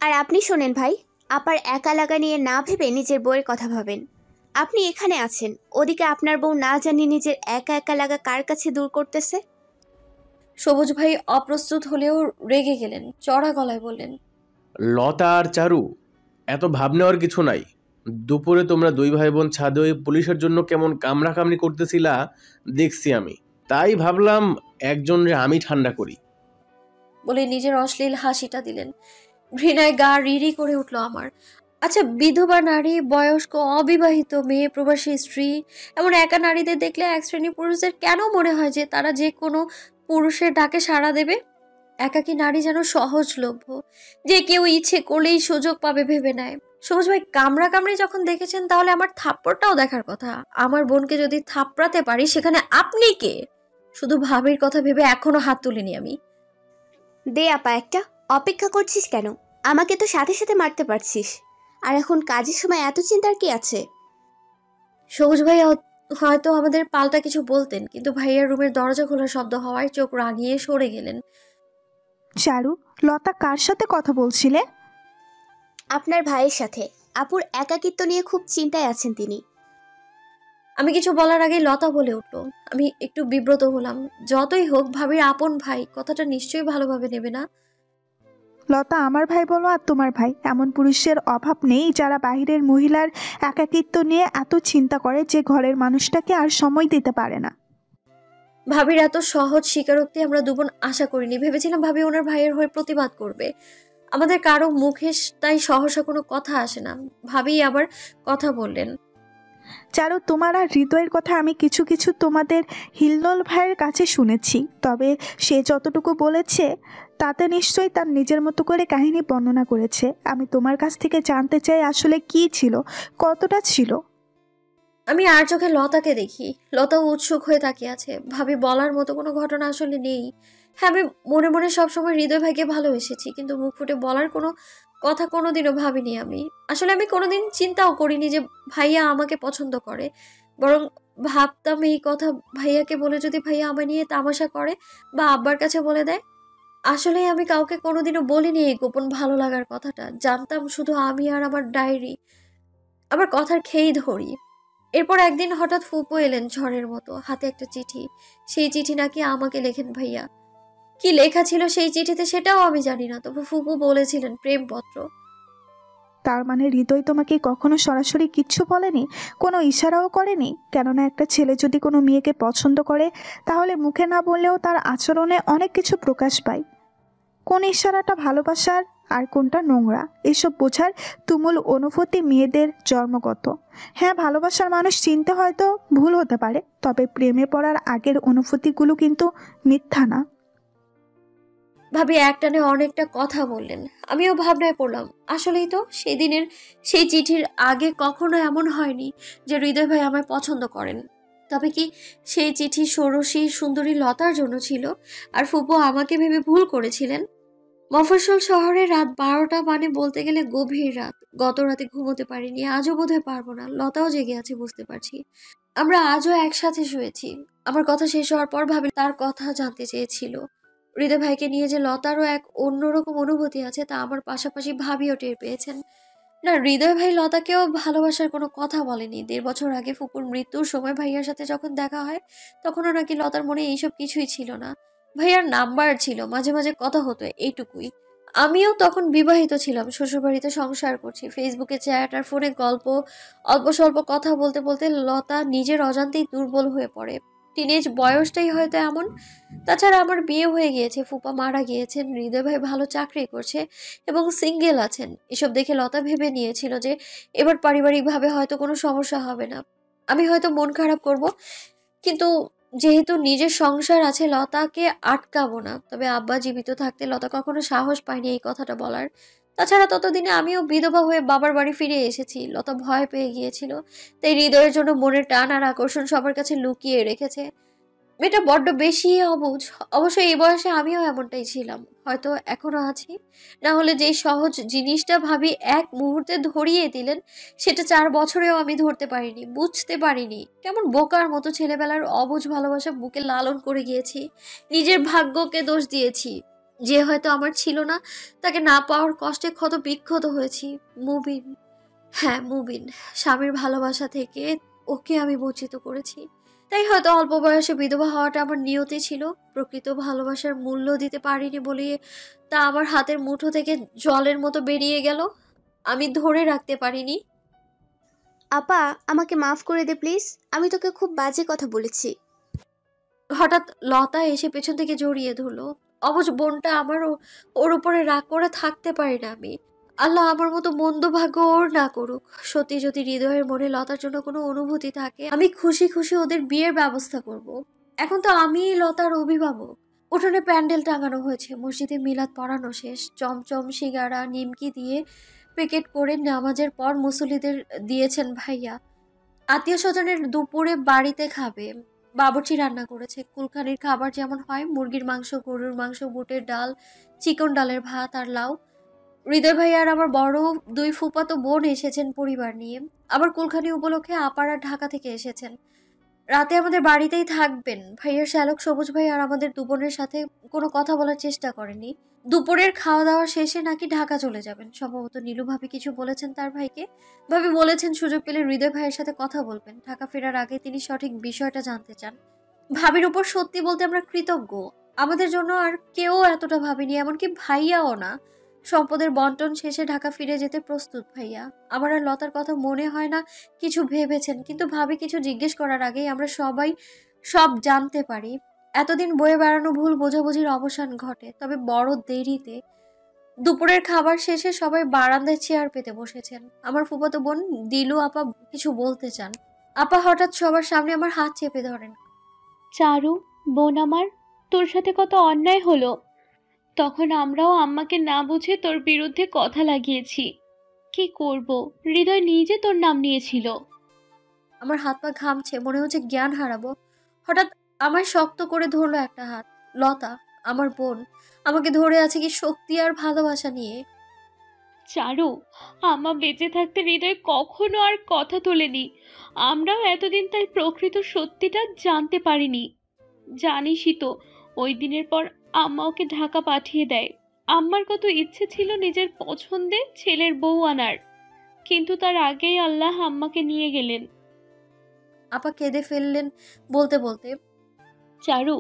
আর আপনি শোনেন ভাই, আপার একা লাগা নিয়ে না ভেবে নিজের বউয়ের কথা ভাবেন। আপনি এখানে আছেন, ওদিকে আপনার বউ না জানি নিজের একা একা লাগা কার কাছে দূর করতেছে। সবুজ ভাই অপ্রস্তুত হলেও রেগে গেলেন, চড়া গলায় বললেন, लता और चारू एत भावने और किछु नाई। दोपुरे तोमरा दुई भाई बोन छादे पुलिशेर जोन्नो केमन कामड़ाकामड़ी करतेछिला देखछि आमी, ताई भाबलाम एकजनरे आमी ठांडा करी বলে নিজের অশ্লীল হাসিটা দিলেন। ঘৃণায় গা রিরি করে উঠল আমার। আচ্ছা, বিধবা নারী, বয়স্ক, অবিবাহিত মেয়ে, প্রবাসী স্ত্রী, এমন একা নারীদের দেখলে এক শ্রেণী পুরুষদের কেন মনে হয় যে তারা যে কোনো পুরুষের ডাকে সাড়া দেবে? একাকী নারী যেন সহজলভ্য, যে কেউ ইচ্ছে করলেই সুযোগ পাবে ভেবে নেয়। সবুজ ভাই কামড়া কামড়ি যখন দেখেছেন তাহলে আমার থাপ্পড়টাও দেখার কথা। আমার বোনকে যদি থাপড়াতে পারি সেখানে আপনি কে? শুধু ভাবির কথা ভেবে এখনো হাত তুলিনি আমি। দে আপা একটা, অপেক্ষা করছিস কেন? আমাকে তো সাথে সাথে মারতে পারছিস। আর এখন কাজের সময় এত চিন্তার কি আছে? সবুজ ভাই হয়তো আমাদের পাল্টা কিছু বলতেন, কিন্তু ভাইয়ার রুমের দরজা খোলার শব্দ হওয়ায় চোখ রাগিয়ে সরে গেলেন। চারু, লতা কার সাথে কথা বলছিলে? আপনার ভাইয়ের সাথে। আপুর একাকিত্ব নিয়ে খুব চিন্তায় আছেন তিনি। আমি কিছু বলার আগে লতা বলে উঠল। আমি একটু বিব্রত হলাম। যতই হোক ভাবির আপন ভাই, কথাটা নিশ্চয়ই ভালোভাবে নেবে না। লতা, আমার ভাই বলো আর তোমার ভাই, এমন পুরুষের অভাব নেই যারা বাহিরের মহিলার একাকিত্ব নিয়ে এত চিন্তা করে যে ঘরের মানুষটাকে আর সময় দিতে পারে না। ভাবির এত সহজ স্বীকারোক্তি আমরা দুবোন আশা করিনি। ভেবেছিলাম ভাবি ওনার ভাইয়ের হয়ে প্রতিবাদ করবে। আমাদের কারো মুখে তাই সহসা কোনো কথা আসে না। ভাবি আবার কথা বললেন, চারু তোমার আর হৃদয়ের কথা আমি কিছু কিছু তোমাদের হিল্লোল ভাইয়ের কাছে শুনেছি, তবে সে যতটুকু বলেছে তাতে নিশ্চয়ই তার নিজের মতো করে কাহিনী বর্ণনা করেছে। আমি তোমার কাছ থেকে জানতে চাই আসলে কি ছিল, কতটা ছিল। আমি আর চোখে লতাকে দেখি। লতা উৎসুক হয়ে তাকিয়ে আছে। ভাবি বলার মতো কোনো ঘটনা আসলে নেই। হ্যাঁ, আমি মনে মনে সবসময় হৃদয় ভাইকে ভালোবেসেছি, কিন্তু মুখ ফুটে বলার কোনো কথা কোনোদিনও ভাবিনি আমি। আসলে আমি কোনোদিন চিন্তাও করিনি যে ভাইয়া আমাকে পছন্দ করে, বরং ভাবতাম এই কথা ভাইয়াকে বলে যদি ভাইয়া আমার নিয়ে তামাশা করে বা আব্বার কাছে বলে দেয়। আসলে আমি কাউকে কোনোদিনও বলিনি এই গোপন ভালো লাগার কথাটা। জানতাম শুধু আমি আর আমার ডায়েরি, আবার কথার খেয়েই ধরি। এরপর একদিন হঠাৎ ফুপো এলেন ঝড়ের মতো, হাতে একটা চিঠি। সেই চিঠি নাকি আমাকে লেখেন ভাইয়া। কি লেখা ছিল সেই চিঠিতে সেটাও আমি জানি না, তবে ফুপু বলেছিলেন প্রেমপত্র। তার মানে হৃদয় তোমাকে কখনো সরাসরি কিচ্ছু বলেনি, কোনো ইশারাও করেনি? কেননা একটা ছেলে যদি কোনো মেয়েকে পছন্দ করে তাহলে মুখে না বললেও তার আচরণে অনেক কিছু প্রকাশ পায়। কোন ইশারাটা ভালোবাসার আর কোনটা নোংরা, এসব বোঝার তুমুল অনুভূতি মেয়েদের জন্মগত। হ্যাঁ, ভালোবাসার মানুষ চিনতে হয়তো ভুল হতে পারে, তবে প্রেমে পড়ার আগের অনুভূতিগুলো কিন্তু মিথ্যা না। ভাবি একটানে অনেকটা কথা বললেন। আমিও ভাবনায় পড়লাম। আসলেই তো সেদিনের সেই চিঠির আগে কখনো এমন হয়নি যে হৃদয় ভাই আমায় পছন্দ করেন। তবে কি সেই চিঠি ষোড়শী সুন্দরী লতার জন্য ছিল আর ফুপু আমাকে ভেবে ভুল করেছিলেন? মফস্বল শহরে রাত 12টা, মানে বলতে গেলে গভীর রাত। গত রাতে ঘুমোতে পারিনি, আজও বোধহয় পারবো না। লতাও জেগে আছে, বুঝতে পারছি। আমরা আজও একসাথে শুয়েছি। আমার কথা শেষ হওয়ার পর ভাবি তার কথা জানতে চেয়েছিল। হৃদয় ভাইকে নিয়ে যে লতারও এক অন্যরকম অনুভূতি আছে তা আমার পাশাপাশি ভাবিও টের পেয়েছেন। না, হৃদয় ভাই লতাকেও ভালোবাসার কোনো কথা বলেনি। 1.5 বছর আগে ফুপুর মৃত্যুর সময় ভাইয়ার সাথে যখন দেখা হয় তখনও নাকি লতার মনে এইসব কিছুই ছিল না। ভাইয়ার নাম্বার ছিল, মাঝে মাঝে কথা হতো, এইটুকুই। আমিও তখন বিবাহিত ছিলাম, শ্বশুরবাড়িতে সংসার করছি। ফেসবুকে চ্যাট আর ফোনে গল্প, অল্প স্বল্প কথা বলতে বলতে লতা নিজের অজান্তেই দুর্বল হয়ে পড়ে। টিনেজ বয়সটাই হয়তো এমন। তাছাড়া আমার বিয়ে হয়ে গিয়েছে, ফুপা মারা গিয়েছেন, হৃদয় ভাই ভালো চাকরি করছে এবং সিঙ্গেল আছেন। এসব দেখে লতা ভেবে নিয়েছিল যে এবার পারিবারিকভাবে হয়তো কোনো সমস্যা হবে না, আমি হয়তো মন খারাপ করব, কিন্তু যেহেতু নিজের সংসার আছে লতাকে আটকাবো না। তবে আব্বা জীবিত থাকতে লতা কখনো সাহস পায়নি এই কথাটা বলার। তাছাড়া ততদিনে আমিও বিধবা হয়ে বাবার বাড়ি ফিরে এসেছি। লতা ভয় পেয়ে গিয়েছিল, তাই হৃদয়ের জন্য মনের টান আর আকর্ষণ সবার কাছে লুকিয়ে রেখেছে। মেয়েটা বড্ড বেশি অবুঝ। অবশ্যই এই বয়সে আমিও এমনটাই ছিলাম, হয়তো এখনও আছি। না হলে যেই সহজ জিনিসটা ভাবি এক মুহূর্তে ধরিয়ে দিলেন সেটা 4 বছরেও আমি ধরতে পারিনি, বুঝতে পারিনি। কেমন বোকার মতো ছেলেবেলার অবুঝ ভালোবাসা বুকে লালন করে গিয়েছি, নিজের ভাগ্যকে দোষ দিয়েছি। যে হয়তো আমার ছিল না, তাকে না পাওয়ার কষ্টে ক্ষত বিক্ষত হয়েছি। মুবিন, হ্যাঁ মুবিন স্বামীর ভালোবাসা থেকে ওকে আমি বঞ্চিত করেছি। তাই হয়তো অল্প বয়সে বিধবা হওয়াটা আমার নিয়তি ছিল। প্রকৃত ভালোবাসার মূল্য দিতে পারিনি বলে তা আমার হাতের মুঠো থেকে জলের মতো বেরিয়ে গেল, আমি ধরে রাখতে পারিনি। আপা, আমাকে মাফ করে দে প্লিজ, আমি তোকে খুব বাজে কথা বলেছি। হঠাৎ লতা এসে পেছন থেকে জড়িয়ে ধরলো। অবশ্য বোনটা আমারও ওর উপরে রাগ করে থাকতে পারি না আমি। আল্লাহ আমার মতো মন্দ ভাগ্য ওর না করুক। সত্যি যদি হৃদয়ের মনে লতার জন্য কোনো অনুভূতি থাকে, আমি খুশি খুশি ওদের বিয়ের ব্যবস্থা করব। এখন তো আমি লতার অভিভাবক। উঠোনে প্যান্ডেল টাঙানো হয়েছে, মসজিদে মিলাদ পড়ানো শেষ। চমচম, সিঙ্গারা, নিমকি দিয়ে প্যাকেট করে নামাজের পর মুসল্লিদের দিয়েছেন ভাইয়া। আত্মীয় স্বজনের দুপুরে বাড়িতে খাবে, বাবুর্চি রান্না করেছে। কুলখানির খাবার যেমন হয়, মুরগির মাংস, গরুর মাংস, বুটের ডাল, চিকন ডালের ভাত আর লাউ। হৃদয় ভাই আর আমার বড় দুই ফুফাতো বোন এসেছেন পরিবার নিয়ে। আবার কুলখানি উপলক্ষে আপারা ঢাকা থেকে এসেছেন, রাতে আমাদের বাড়িতেই থাকবেন। ভাইয়ার শ্যালক সবুজ ভাই আর আমাদের দু বোনের সাথে কোনো কথা বলার চেষ্টা করেনি। দুপুরের খাওয়া দাওয়া শেষে নাকি ঢাকা চলে যাবেন। সম্ভবত নীলু ভাবি কিছু বলেছেন তার ভাইকে। ভাবি বলেছেন সুযোগ পেলে হৃদয় ভাইয়ের সাথে কথা বলবেন, ঢাকা ফেরার আগে তিনি সঠিক বিষয়টা জানতে চান। ভাবির উপর সত্যি বলতে আমরা কৃতজ্ঞ, আমাদের জন্য আর কেউ এতটা ভাবিনি, এমনকি ভাইয়াও না। সম্পদের বন্টন শেষে ঢাকা ফিরে যেতে প্রস্তুত ভাইয়া। আমার আর লতার কথা মনে হয় না কিছু ভেবেছেন, কিন্তু ভাবি কিছু জিজ্ঞেস করার আগেই আমরা সবাই সব জানতে পারি। এতদিন বয়ে বেড়ানো ভুল বোঝাবুঝির অবসান ঘটে, তবে বড় দেরিতে। দুপুরের খাবার শেষে সবাই বারান্দায় চেয়ার পেতে বসেছেন। আমার ফুফাতো বোন দিলু আপা কিছু বলতে চান। আপা হঠাৎ সবার সামনে আমার হাত চেপে ধরেন। চারু বোন আমার, তোর সাথে কত অন্যায় হলো। তখন আমরাও আম্মাকে না বুঝে তোর বিরুদ্ধে কথা লাগিয়েছি, কি করব, হৃদয় নিজে তোর নাম নিয়েছিল। আমার হাত পা ঘামছে, মনে হচ্ছে জ্ঞান হারাবো। হঠাৎ আমার শক্ত করে ধরলো একটা হাত। লতা আমার বোন আমাকে ধরে আছে কি শক্তি আর ভালোবাসা নিয়ে। চারু, আম্মা বেঁচে থাকতে হৃদয় কখনো আর কথা তোলেনি, আমরাও এতদিন তাই প্রকৃত সত্যিটা জানতে পারিনি। জানিসই তো, ওই দিনের পর আম্মা ওকে ঢাকা পাঠিয়ে দেয়। আম্মার কত ইচ্ছে ছিল নিজের পছন্দের ছেলের বউ আনার, কিন্তু তার আগেই আল্লাহ আম্মাকে নিয়ে গেলেন। আপা কেঁদে ফেললেন বলতে বলতে। চারু,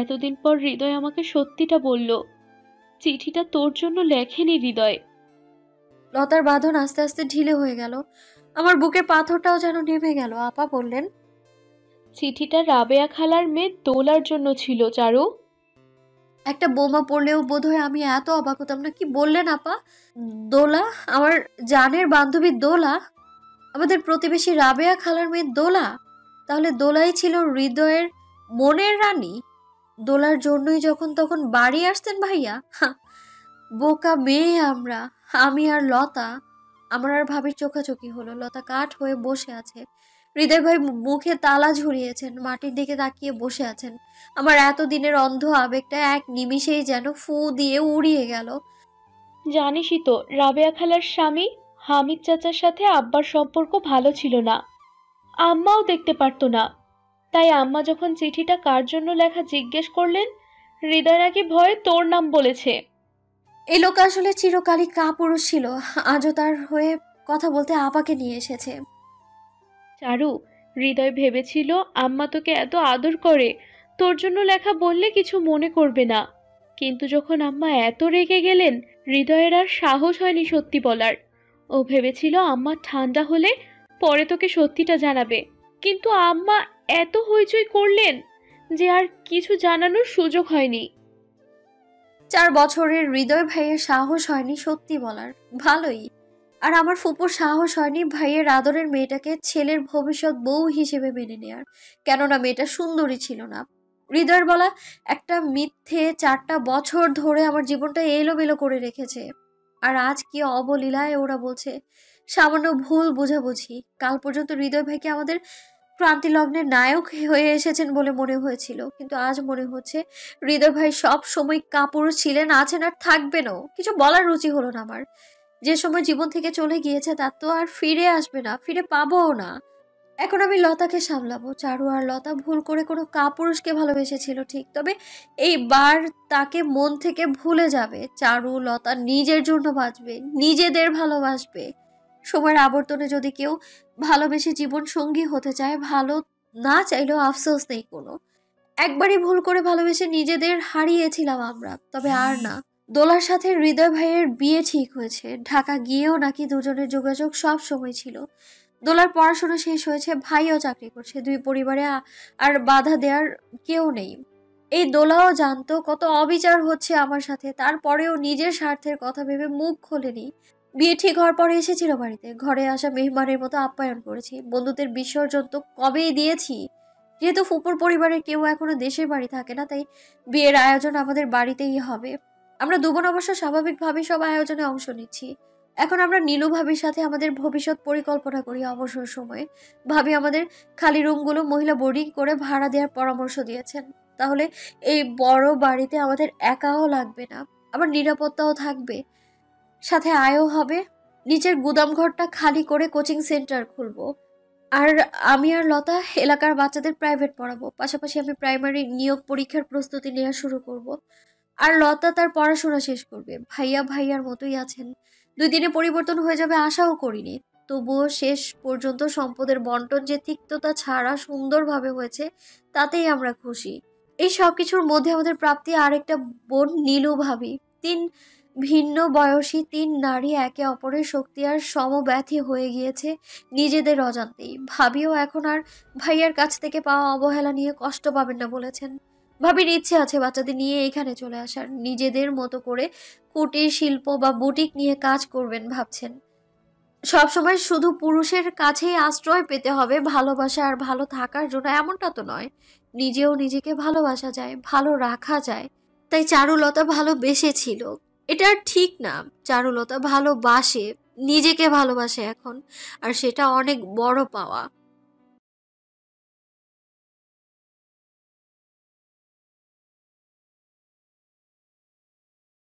এতদিন পর হৃদয় আমাকে সত্যিটা বলল, চিঠিটা তোর জন্য লেখেনি হৃদয়। লতার বাঁধন আস্তে আস্তে ঢিলে হয়ে গেল, আমার বুকে পাথরটাও যেন নেমে গেল। আপা বললেন, চিঠিটা রাবেয়া খালার মেয়ে দোলার জন্য ছিল চারু। একটা বোমা পড়লেও বোধহয় আমি এত অবাক হতাম না। কি বললেন আপা? দোলা? আমার জানের বান্ধবী দোলা? আমাদের প্রতিবেশী রাবেয়া খালার মেয়ে দোলা? তাহলে দোলাই ছিল হৃদয়ের মনের রানী। দোলার জন্যই যখন তখন বাড়ি আসতেন ভাইয়া। বোকা মেয়ে আমরা, আমি আর লতা। আমার আর ভাবির চোখাচোখি হলো। লতা কাঠ হয়ে বসে আছে, হৃদয় ভাই মুখে তালা ঝুলিয়েছেন, মাটির দিকে তাকিয়ে বসে আছেন। আমার এতদিনের অন্ধ আবেগটা এক নিমিষেই যেন ফু দিয়ে উড়িয়ে গেল। জানিসই তো, রাবেয়া খালার স্বামী হামিদ চাচার সাথে আব্বার সম্পর্ক ভালো ছিল না, আম্মাও দেখতে পারতো না। তাই আম্মা যখন চিঠিটা কার জন্য লেখা জিজ্ঞেস করলেন, হৃদয় নাকি ভয়ে তোর নাম বলেছে। এ লোক আসলে চিরকালই কাপুরুষ ছিল, আজও তার হয়ে কথা বলতে আপাকে নিয়ে এসেছে। চারু, হৃদয় ভেবেছিল আম্মা তোকে এত আদর করে, তোর জন্য লেখা বললে কিছু মনে করবে না, কিন্তু যখন আম্মা এত রেগে গেলেন, হৃদয়ের আর সাহস হয়নি সত্যি বলার। ও ভেবেছিল আম্মা ঠান্ডা হলে পরে তোকে সত্যিটা জানাবে, কিন্তু আম্মা এত হইচই করলেন যে আর কিছু জানানোর সুযোগ হয়নি। 4 বছরের হৃদয় ভাইয়ের সাহস হয়নি সত্যি বলার, ভালোই। আর আমার ফুপুর সাহস হয়নি ভাইয়ের আদরের মেয়েটাকে ছেলের ভবিষ্যৎ বউ হিসেবে মেনে নেয়ার, কেননা মেয়েটা সুন্দরী ছিল না। হৃদয়ের বলা একটা মিথ্যে 4টা বছর ধরে আমার জীবনটা এলোমেলো করে রেখেছে, আর আজ কি অবলীলায় ওরা বলছে সামান্য ভুল বোঝাবুঝি। কাল পর্যন্ত হৃদয় ভাইকে আমাদের ক্রান্তিলগ্নের নায়ক হয়ে এসেছেন বলে মনে হয়েছিল, কিন্তু আজ মনে হচ্ছে হৃদয় ভাই সব সময় কাপুরুষ ছিলেন, আছেন আর থাকবেনও। কিছু বলার রুচি হলো না আমার। যে সময় জীবন থেকে চলে গিয়েছে তার তো আর ফিরে আসবে না, ফিরে পাবোও না। এখন আমি লতাকে সামলাবো। চারু আর লতা ভুল করে কোনো কাপুরুষকে ভালোবেসেছিল ঠিক, তবে এইবার তাকে মন থেকে ভুলে যাবে। চারু লতা নিজের জন্য বাঁচবে, নিজেদের ভালোবাসবে। সময়ের আবর্তনে যদি কেউ ভালোবেসে জীবন সঙ্গী হতে চায়, ভালো ना चाहले अफसोस नहीं कोनो एक बारी भूल करे भालोबेसे निजेदेर हारिएछिलाम आमरा तबे आर ना दोलार साथे हृदय भाइयेर बिये ठीक होयेछे ढाका गियेओ नाकि दुजोनेर जोगाजोग सब समय छिलो दोलार पढ़ाशोना शेष होयेछे भाइओ चाकरी करछे दुई परिवारे आर बाधा देयार केउ नेई এই দোলাও জানতো কত অবিচার হচ্ছে আমার সাথে তারপরেও নিজের স্বার্থের কথা ভেবে মুখ খোলেনি বিয়ে ঠিক হওয়ার পরে এসেছিল বাড়িতে ঘরে আসা মেহমানের মতো আপ্যায়ন করেছি বন্ধুদের বিসর্জন তো কবেই দিয়েছি যেহেতু ফুপুর পরিবারের কেউ এখনো দেশের বাড়ি থাকে না তাই বিয়ের আয়োজন আমাদের বাড়িতেই হবে আমরা দুজন অবশ্য স্বাভাবিকভাবে সব আয়োজনে অংশ নিচ্ছি এখন আমরা নীলু ভাবির সাথে আমাদের ভবিষ্যৎ পরিকল্পনা করি অবসর সময়ে ভাবি আমাদের খালি রুমগুলো মহিলা বোর্ডিং করে ভাড়া দেওয়ার পরামর্শ দিয়েছেন তাহলে এই বড় বাড়িতে আমাদের একাও লাগবে না আবার নিরাপত্তাও থাকবে সাথে আয়ও হবে নিচের গুদাম ঘরটা খালি করে কোচিং সেন্টার খুলব আর আমি আর লতা এলাকার বাচ্চাদের প্রাইভেট পড়াবো পাশাপাশি আমি প্রাইমারি নিয়োগ পরীক্ষার প্রস্তুতি নেওয়া শুরু করব আর লতা তার পড়াশোনা শেষ করবে ভাইয়ার মতোই আছেন দুই দিনে পরিবর্তন হয়ে যাবে আশাও করিনি তবুও শেষ পর্যন্ত সম্পদের বন্টন যে তিক্ততা ছাড়া সুন্দরভাবে হয়েছে তাতেই আমরা খুশি এই সবকিছুর মধ্যে আমাদের প্রাপ্তি আরেকটা বোন নীলু ভাবি তিন ভিন্ন বয়সী তিন নারী একে অপরের শক্তি আর সমব্যথী হয়ে গিয়েছে নিজেদের অজান্তেই ভাবিও এখন আর ভাইয়ার কাছ থেকে পাওয়া অবহেলা নিয়ে কষ্ট পাবেন না বলেছেন ভাবির ইচ্ছে আছে বাচ্চাদের নিয়ে এখানে চলে আসার নিজেদের মতো করে কুটির শিল্প বা বুটিক নিয়ে কাজ করবেন ভাবছেন সব সময় শুধু পুরুষের কাছেই আশ্রয় পেতে হবে ভালোবাসা আর ভালো থাকার জন্য এমনটা তো নয় নিজেও নিজেকে ভালোবাসা যায় ভালো রাখা যায় তাই চারুলতা ভালোবেসেছিল এটা ঠিক না চারুলতা ভালোবাসে নিজেকে ভালোবাসে এখন আর সেটা অনেক বড় পাওয়া